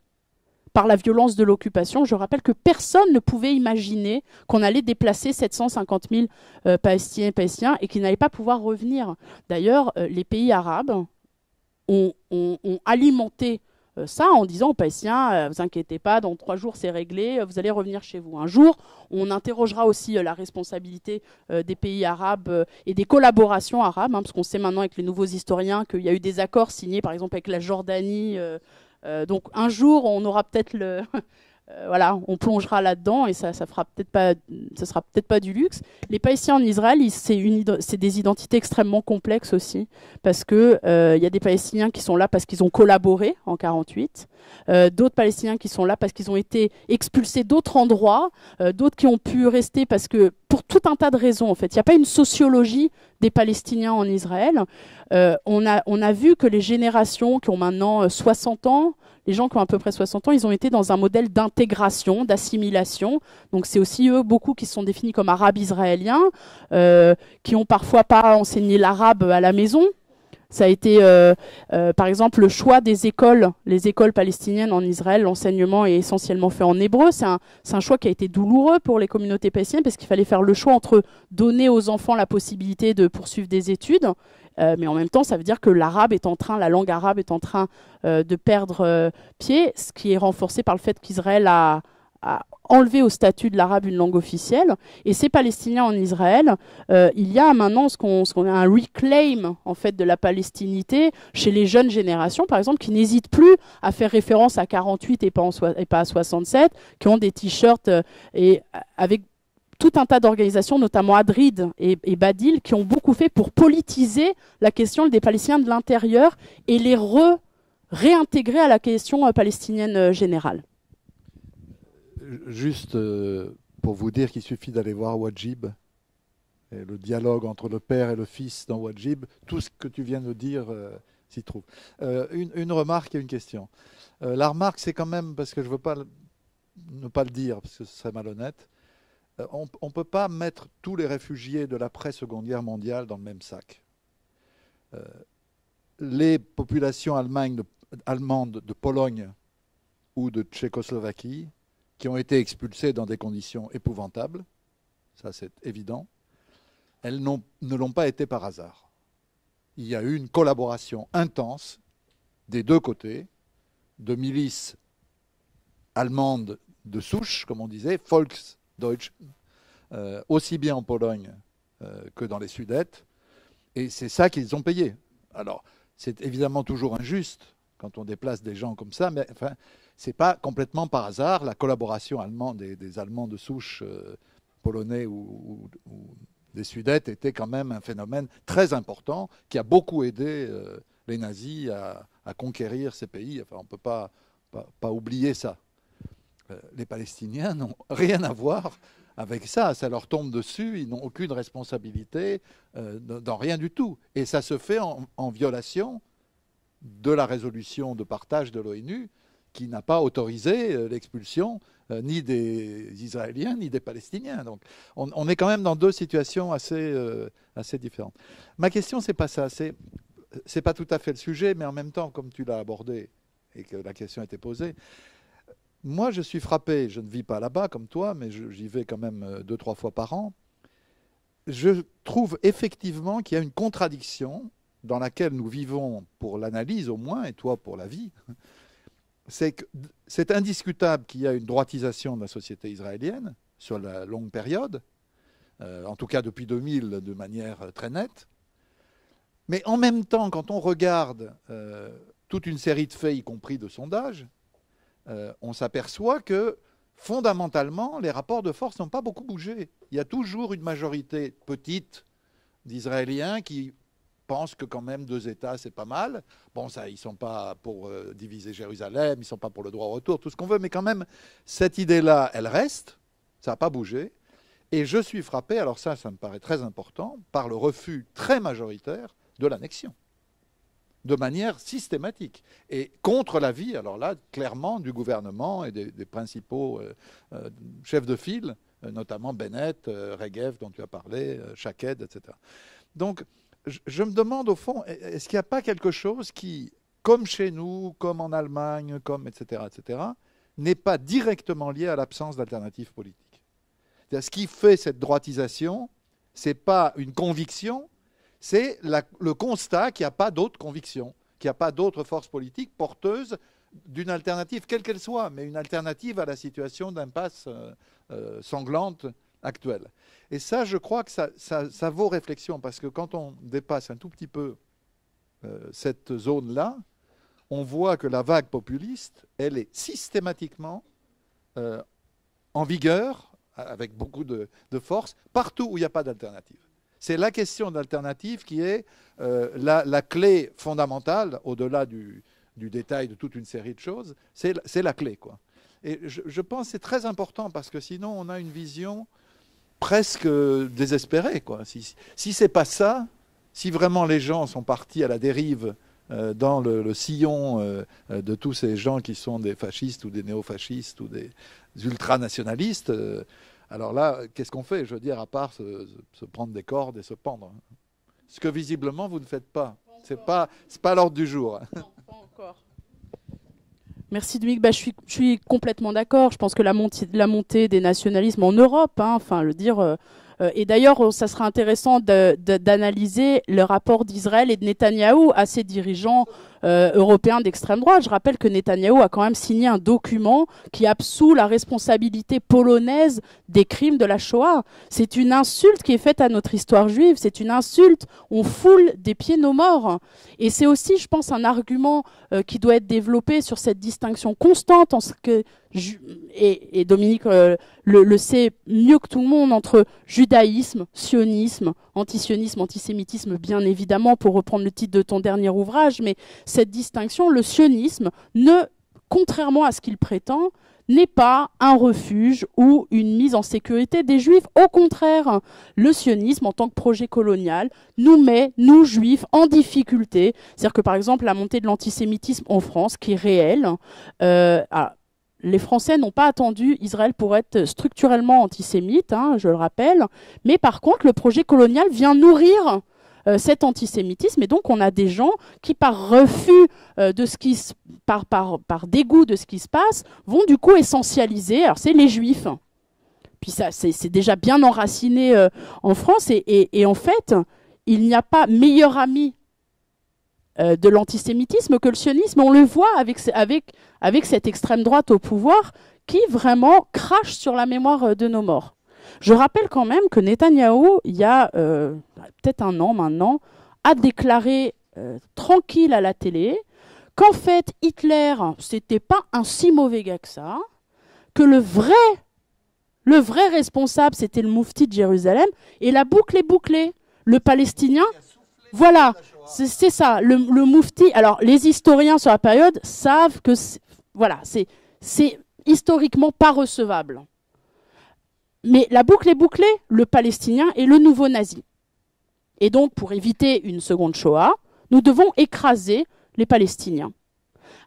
par la violence de l'occupation. Je rappelle que personne ne pouvait imaginer qu'on allait déplacer sept cent cinquante mille euh, Palestiniens et Palestiniens et qu'ils n'allaient pas pouvoir revenir. D'ailleurs, euh, les pays arabes ont, ont, ont alimenté ça en disant aux Palestiniens, euh, vous inquiétez pas, dans trois jours c'est réglé, euh, vous allez revenir chez vous. Un jour, on interrogera aussi euh, la responsabilité euh, des pays arabes euh, et des collaborations arabes, hein, parce qu'on sait maintenant avec les nouveaux historiens qu'il y a eu des accords signés par exemple avec la Jordanie. Euh, euh, donc un jour, on aura peut-être le... Euh, voilà, on plongera là-dedans et ça, ça fera peut-être pas, ça sera peut-être pas du luxe. Les Palestiniens en Israël, c'est des identités extrêmement complexes aussi, parce que il euh, y a des Palestiniens qui sont là parce qu'ils ont collaboré en quarante-huit, euh, d'autres Palestiniens qui sont là parce qu'ils ont été expulsés d'autres endroits, euh, d'autres qui ont pu rester parce que pour tout un tas de raisons en fait. Il n'y a pas une sociologie des Palestiniens en Israël. Euh, on a on a vu que les générations qui ont maintenant soixante ans, les gens qui ont à peu près soixante ans, ils ont été dans un modèle d'intégration, d'assimilation. Donc c'est aussi eux, beaucoup, qui se sont définis comme arabes israéliens, euh, qui ont parfois pas enseigné l'arabe à la maison. Ça a été, euh, euh, par exemple, le choix des écoles, les écoles palestiniennes en Israël. L'enseignement est essentiellement fait en hébreu. C'est un, c'est un choix qui a été douloureux pour les communautés palestiniennes parce qu'il fallait faire le choix entre donner aux enfants la possibilité de poursuivre des études, Euh, mais en même temps, ça veut dire que l'arabe est en train, la langue arabe est en train euh, de perdre euh, pied, ce qui est renforcé par le fait qu'Israël a, a enlevé au statut de l'arabe une langue officielle. Et ces Palestiniens en Israël, euh, il y a maintenant ce qu'on, ce qu'on a un reclaim en fait de la palestinité chez les jeunes générations, par exemple, qui n'hésitent plus à faire référence à quarante-huit et pas, en so et pas à soixante-sept, qui ont des t-shirts euh, et avec tout un tas d'organisations, notamment Hadrid et, et Badil, qui ont beaucoup fait pour politiser la question des Palestiniens de l'intérieur et les re, réintégrer à la question palestinienne générale. Juste pour vous dire qu'il suffit d'aller voir Wajib, et le dialogue entre le père et le fils dans Wajib, tout ce que tu viens de dire euh, s'y trouve. Euh, une, une remarque et une question. Euh, la remarque, c'est quand même, parce que je ne veux pas le, ne pas le dire, parce que ce serait malhonnête, on ne peut pas mettre tous les réfugiés de l'après-Seconde Guerre mondiale dans le même sac. Euh, les populations allemandes, allemandes de Pologne ou de Tchécoslovaquie, qui ont été expulsées dans des conditions épouvantables, ça c'est évident, elles ne l'ont pas été par hasard. Il y a eu une collaboration intense des deux côtés, de milices allemandes de souche, comme on disait, Volks, Deutsch, euh, aussi bien en Pologne euh, que dans les Sudètes. Et c'est ça qu'ils ont payé. Alors, c'est évidemment toujours injuste quand on déplace des gens comme ça, mais enfin, c'est pas complètement par hasard la collaboration allemande des, des Allemands de souche euh, polonais ou, ou, ou des Sudètes était quand même un phénomène très important qui a beaucoup aidé euh, les nazis à, à conquérir ces pays. Enfin, on ne peut pas, pas, pas oublier ça. Les Palestiniens n'ont rien à voir avec ça. Ça leur tombe dessus, ils n'ont aucune responsabilité euh, dans rien du tout. Et ça se fait en, en violation de la résolution de partage de l'ONU qui n'a pas autorisé euh, l'expulsion euh, ni des Israéliens ni des Palestiniens. Donc on, on est quand même dans deux situations assez, euh, assez différentes. Ma question, c'est pas ça. C'est c'est pas tout à fait le sujet, mais en même temps, comme tu l'as abordé et que la question a été posée, moi, je suis frappé, je ne vis pas là-bas comme toi, mais j'y vais quand même deux, trois fois par an. Je trouve effectivement qu'il y a une contradiction dans laquelle nous vivons pour l'analyse au moins, et toi pour la vie. C'est que c'est indiscutable qu'il y a une droitisation de la société israélienne sur la longue période, euh, en tout cas depuis deux mille de manière très nette. Mais en même temps, quand on regarde euh, toute une série de faits, y compris de sondages, Euh, on s'aperçoit que, fondamentalement, les rapports de force n'ont pas beaucoup bougé. Il y a toujours une majorité petite d'Israéliens qui pensent que quand même deux États, c'est pas mal. Bon, ça, ils ne sont pas pour euh, diviser Jérusalem, ils ne sont pas pour le droit au retour, tout ce qu'on veut, mais quand même, cette idée-là, elle reste, ça n'a pas bougé. Et je suis frappé, alors ça, ça me paraît très important, par le refus très majoritaire de l'annexion, de manière systématique, et contre l'avis, alors là, clairement, du gouvernement et des, des principaux euh, euh, chefs de file, euh, notamment Bennett, euh, Regev, dont tu as parlé, euh, Shaked, et cetera. Donc, je, je me demande, au fond, est-ce qu'il n'y a pas quelque chose qui, comme chez nous, comme en Allemagne, comme et cetera, et cetera, n'est pas directement lié à l'absence d'alternative politique? Ce qui fait cette droitisation, ce n'est pas une conviction, c'est le constat qu'il n'y a pas d'autres convictions, qu'il n'y a pas d'autres forces politiques porteuses d'une alternative, quelle qu'elle soit, mais une alternative à la situation d'impasse euh, sanglante actuelle. Et ça, je crois que ça, ça, ça vaut réflexion, parce que quand on dépasse un tout petit peu euh, cette zone-là, on voit que la vague populiste, elle est systématiquement euh, en vigueur, avec beaucoup de, de force, partout où il n'y a pas d'alternative. C'est la question d'alternative qui est euh, la, la clé fondamentale, au-delà du, du détail de toute une série de choses, c'est la clé, quoi. Et je, je pense que c'est très important, parce que sinon on a une vision presque désespérée, quoi. Si, si ce n'est pas ça, si vraiment les gens sont partis à la dérive euh, dans le, le sillon euh, de tous ces gens qui sont des fascistes ou des néofascistes ou des ultranationalistes, euh, alors là, qu'est-ce qu'on fait, je veux dire, à part se, se prendre des cordes et se pendre? Ce que visiblement vous ne faites pas. Ce n'est pas, pas l'ordre du jour. Non, pas encore. Merci Dominique. Bah, je, suis, je suis complètement d'accord. Je pense que la montée, la montée des nationalismes en Europe, hein, enfin, le dire. Euh, euh, et d'ailleurs, ça serait intéressant d'analyser le rapport d'Israël et de Netanyahou à ses dirigeants euh, européens d'extrême droite. Je rappelle que Netanyahou a quand même signé un document qui absout la responsabilité polonaise des crimes de la Shoah. C'est une insulte qui est faite à notre histoire juive. C'est une insulte. On foule des pieds nos morts. Et c'est aussi, je pense, un argument euh, qui doit être développé sur cette distinction constante en ce que et, et Dominique euh, le, le sait mieux que tout le monde entre judaïsme, sionisme, antisionisme, antisémitisme, bien évidemment, pour reprendre le titre de ton dernier ouvrage, mais cette distinction, le sionisme, ne, contrairement à ce qu'il prétend, n'est pas un refuge ou une mise en sécurité des Juifs. Au contraire, le sionisme, en tant que projet colonial, nous met, nous Juifs, en difficulté. C'est-à-dire que, par exemple, la montée de l'antisémitisme en France, qui est réelle, euh, ah, les Français n'ont pas attendu Israël pour être structurellement antisémite, hein, je le rappelle, mais par contre, le projet colonial vient nourrir Euh, cet antisémitisme, et donc on a des gens qui, par refus euh, de ce qui se, par, par, par dégoût de ce qui se passe, vont du coup essentialiser, alors c'est les Juifs, puis ça c'est déjà bien enraciné euh, en France, et, et, et en fait il n'y a pas meilleur ami euh, de l'antisémitisme que le sionisme. On le voit avec, avec, avec cette extrême droite au pouvoir qui vraiment crache sur la mémoire de nos morts. Je rappelle quand même que Netanyahou, il y a euh, peut-être un an maintenant, a déclaré euh, tranquille à la télé qu'en fait Hitler, c'était pas un si mauvais gars que ça, que le vrai, le vrai responsable, c'était le moufti de Jérusalem, et la boucle est bouclée. Le Palestinien, voilà, c'est ça, le, le moufti. Alors les historiens sur la période savent que voilà, c'est historiquement pas recevable. Mais la boucle est bouclée, le Palestinien est le nouveau nazi. Et donc, pour éviter une seconde Shoah, nous devons écraser les Palestiniens.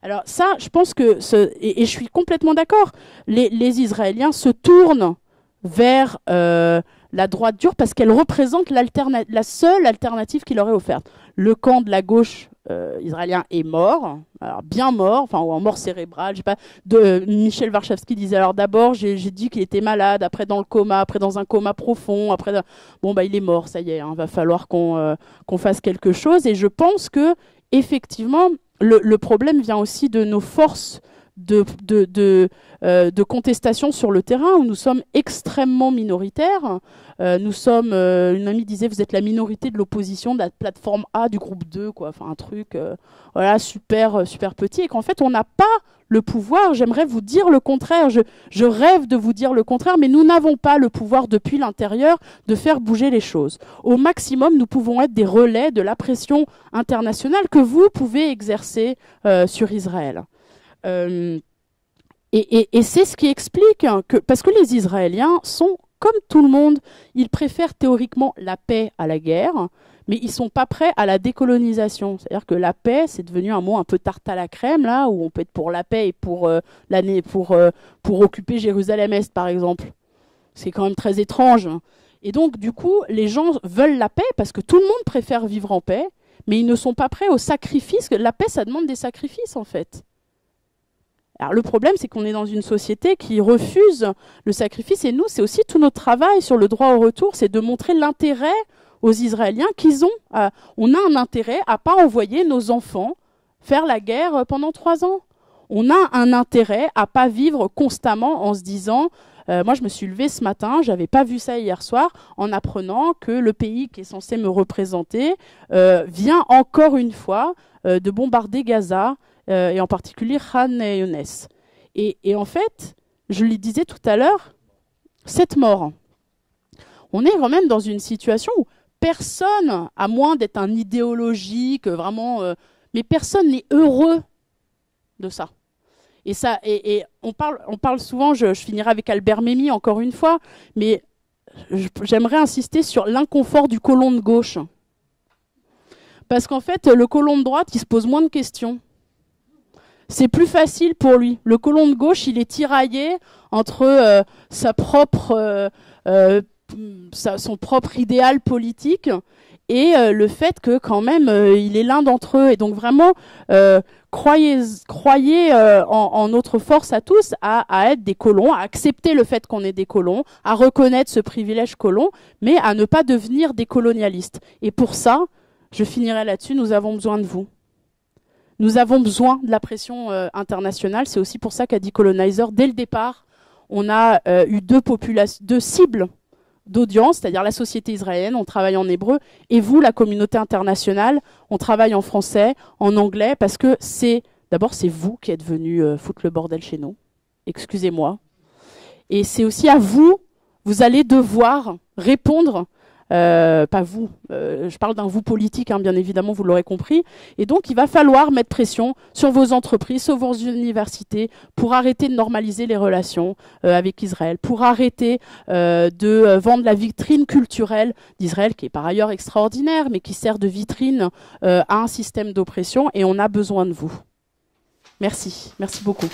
Alors ça, je pense que, ce, et, et je suis complètement d'accord, les, les Israéliens se tournent vers euh, la droite dure parce qu'elle représente la seule alternative qui leur est offerte. Le camp de la gauche euh, israélien est mort, alors bien mort, enfin ou en mort cérébrale, je sais pas. De, euh, Michel Warshawski disait alors d'abord j'ai dit qu'il était malade, après dans le coma, après dans un coma profond, après bon bah il est mort, ça y est, hein, va falloir qu'on euh, qu'on fasse quelque chose. Et je pense que effectivement le, le problème vient aussi de nos forces de de de, euh, de contestation sur le terrain où nous sommes extrêmement minoritaires. Euh, nous sommes, euh, une amie disait, vous êtes la minorité de l'opposition de la plateforme A du groupe deux, quoi. Enfin un truc euh, voilà super super petit, et qu'en fait on n'a pas le pouvoir. J'aimerais vous dire le contraire, je, je rêve de vous dire le contraire, mais nous n'avons pas le pouvoir depuis l'intérieur de faire bouger les choses. Au maximum, nous pouvons être des relais de la pression internationale que vous pouvez exercer euh, sur Israël. Euh, et et, et c'est ce qui explique que, parce que les Israéliens sont comme tout le monde, ils préfèrent théoriquement la paix à la guerre, mais ils ne sont pas prêts à la décolonisation. C'est-à-dire que la paix, c'est devenu un mot un peu tarte à la crème, là, où on peut être pour la paix et pour, euh, l'année, pour, euh, pour occuper Jérusalem-Est, par exemple. C'est quand même très étrange. Et donc, du coup, les gens veulent la paix parce que tout le monde préfère vivre en paix, mais ils ne sont pas prêts au sacrifice. La paix, ça demande des sacrifices, en fait. Alors le problème, c'est qu'on est dans une société qui refuse le sacrifice, et nous, c'est aussi tout notre travail sur le droit au retour, c'est de montrer l'intérêt aux Israéliens qu'ils ont. À, on a un intérêt à ne pas envoyer nos enfants faire la guerre pendant trois ans. On a un intérêt à ne pas vivre constamment en se disant euh, « Moi, je me suis levée ce matin, je n'avais pas vu ça hier soir », en apprenant que le pays qui est censé me représenter euh, vient encore une fois euh, de bombarder Gaza, et en particulier Khan et Younes. Et, et en fait, je le disais tout à l'heure, cette mort. On est quand même dans une situation où personne, à moins d'être un idéologique, vraiment, euh, mais personne n'est heureux de ça. Et, ça, et, et on, parle, on parle souvent, je, je finirai avec Albert Memmi encore une fois, mais j'aimerais insister sur l'inconfort du colon de gauche. Parce qu'en fait, le colon de droite, il se pose moins de questions. C'est plus facile pour lui. Le colon de gauche, il est tiraillé entre euh, sa propre, euh, euh, sa, son propre idéal politique et euh, le fait que quand même, euh, il est l'un d'entre eux. Et donc vraiment, euh, croyez, croyez euh, en, en notre force à tous à, à être des colons, à accepter le fait qu'on est des colons, à reconnaître ce privilège colon, mais à ne pas devenir des colonialistes. Et pour ça, je finirai là-dessus, nous avons besoin de vous. Nous avons besoin de la pression euh, internationale. C'est aussi pour ça qu'a dit Decolonizer, dès le départ, on a euh, eu deux, deux cibles d'audience, c'est-à-dire la société israélienne, on travaille en hébreu, et vous, la communauté internationale, on travaille en français, en anglais, parce que c'est d'abord c'est vous qui êtes venus euh, foutre le bordel chez nous. Excusez-moi. Et c'est aussi à vous, vous allez devoir répondre. Euh, pas vous, euh, je parle d'un vous politique, hein, bien évidemment, vous l'aurez compris. Et donc, il va falloir mettre pression sur vos entreprises, sur vos universités, pour arrêter de normaliser les relations euh, avec Israël, pour arrêter euh, de vendre la vitrine culturelle d'Israël, qui est par ailleurs extraordinaire, mais qui sert de vitrine euh, à un système d'oppression. Et on a besoin de vous. Merci. Merci beaucoup.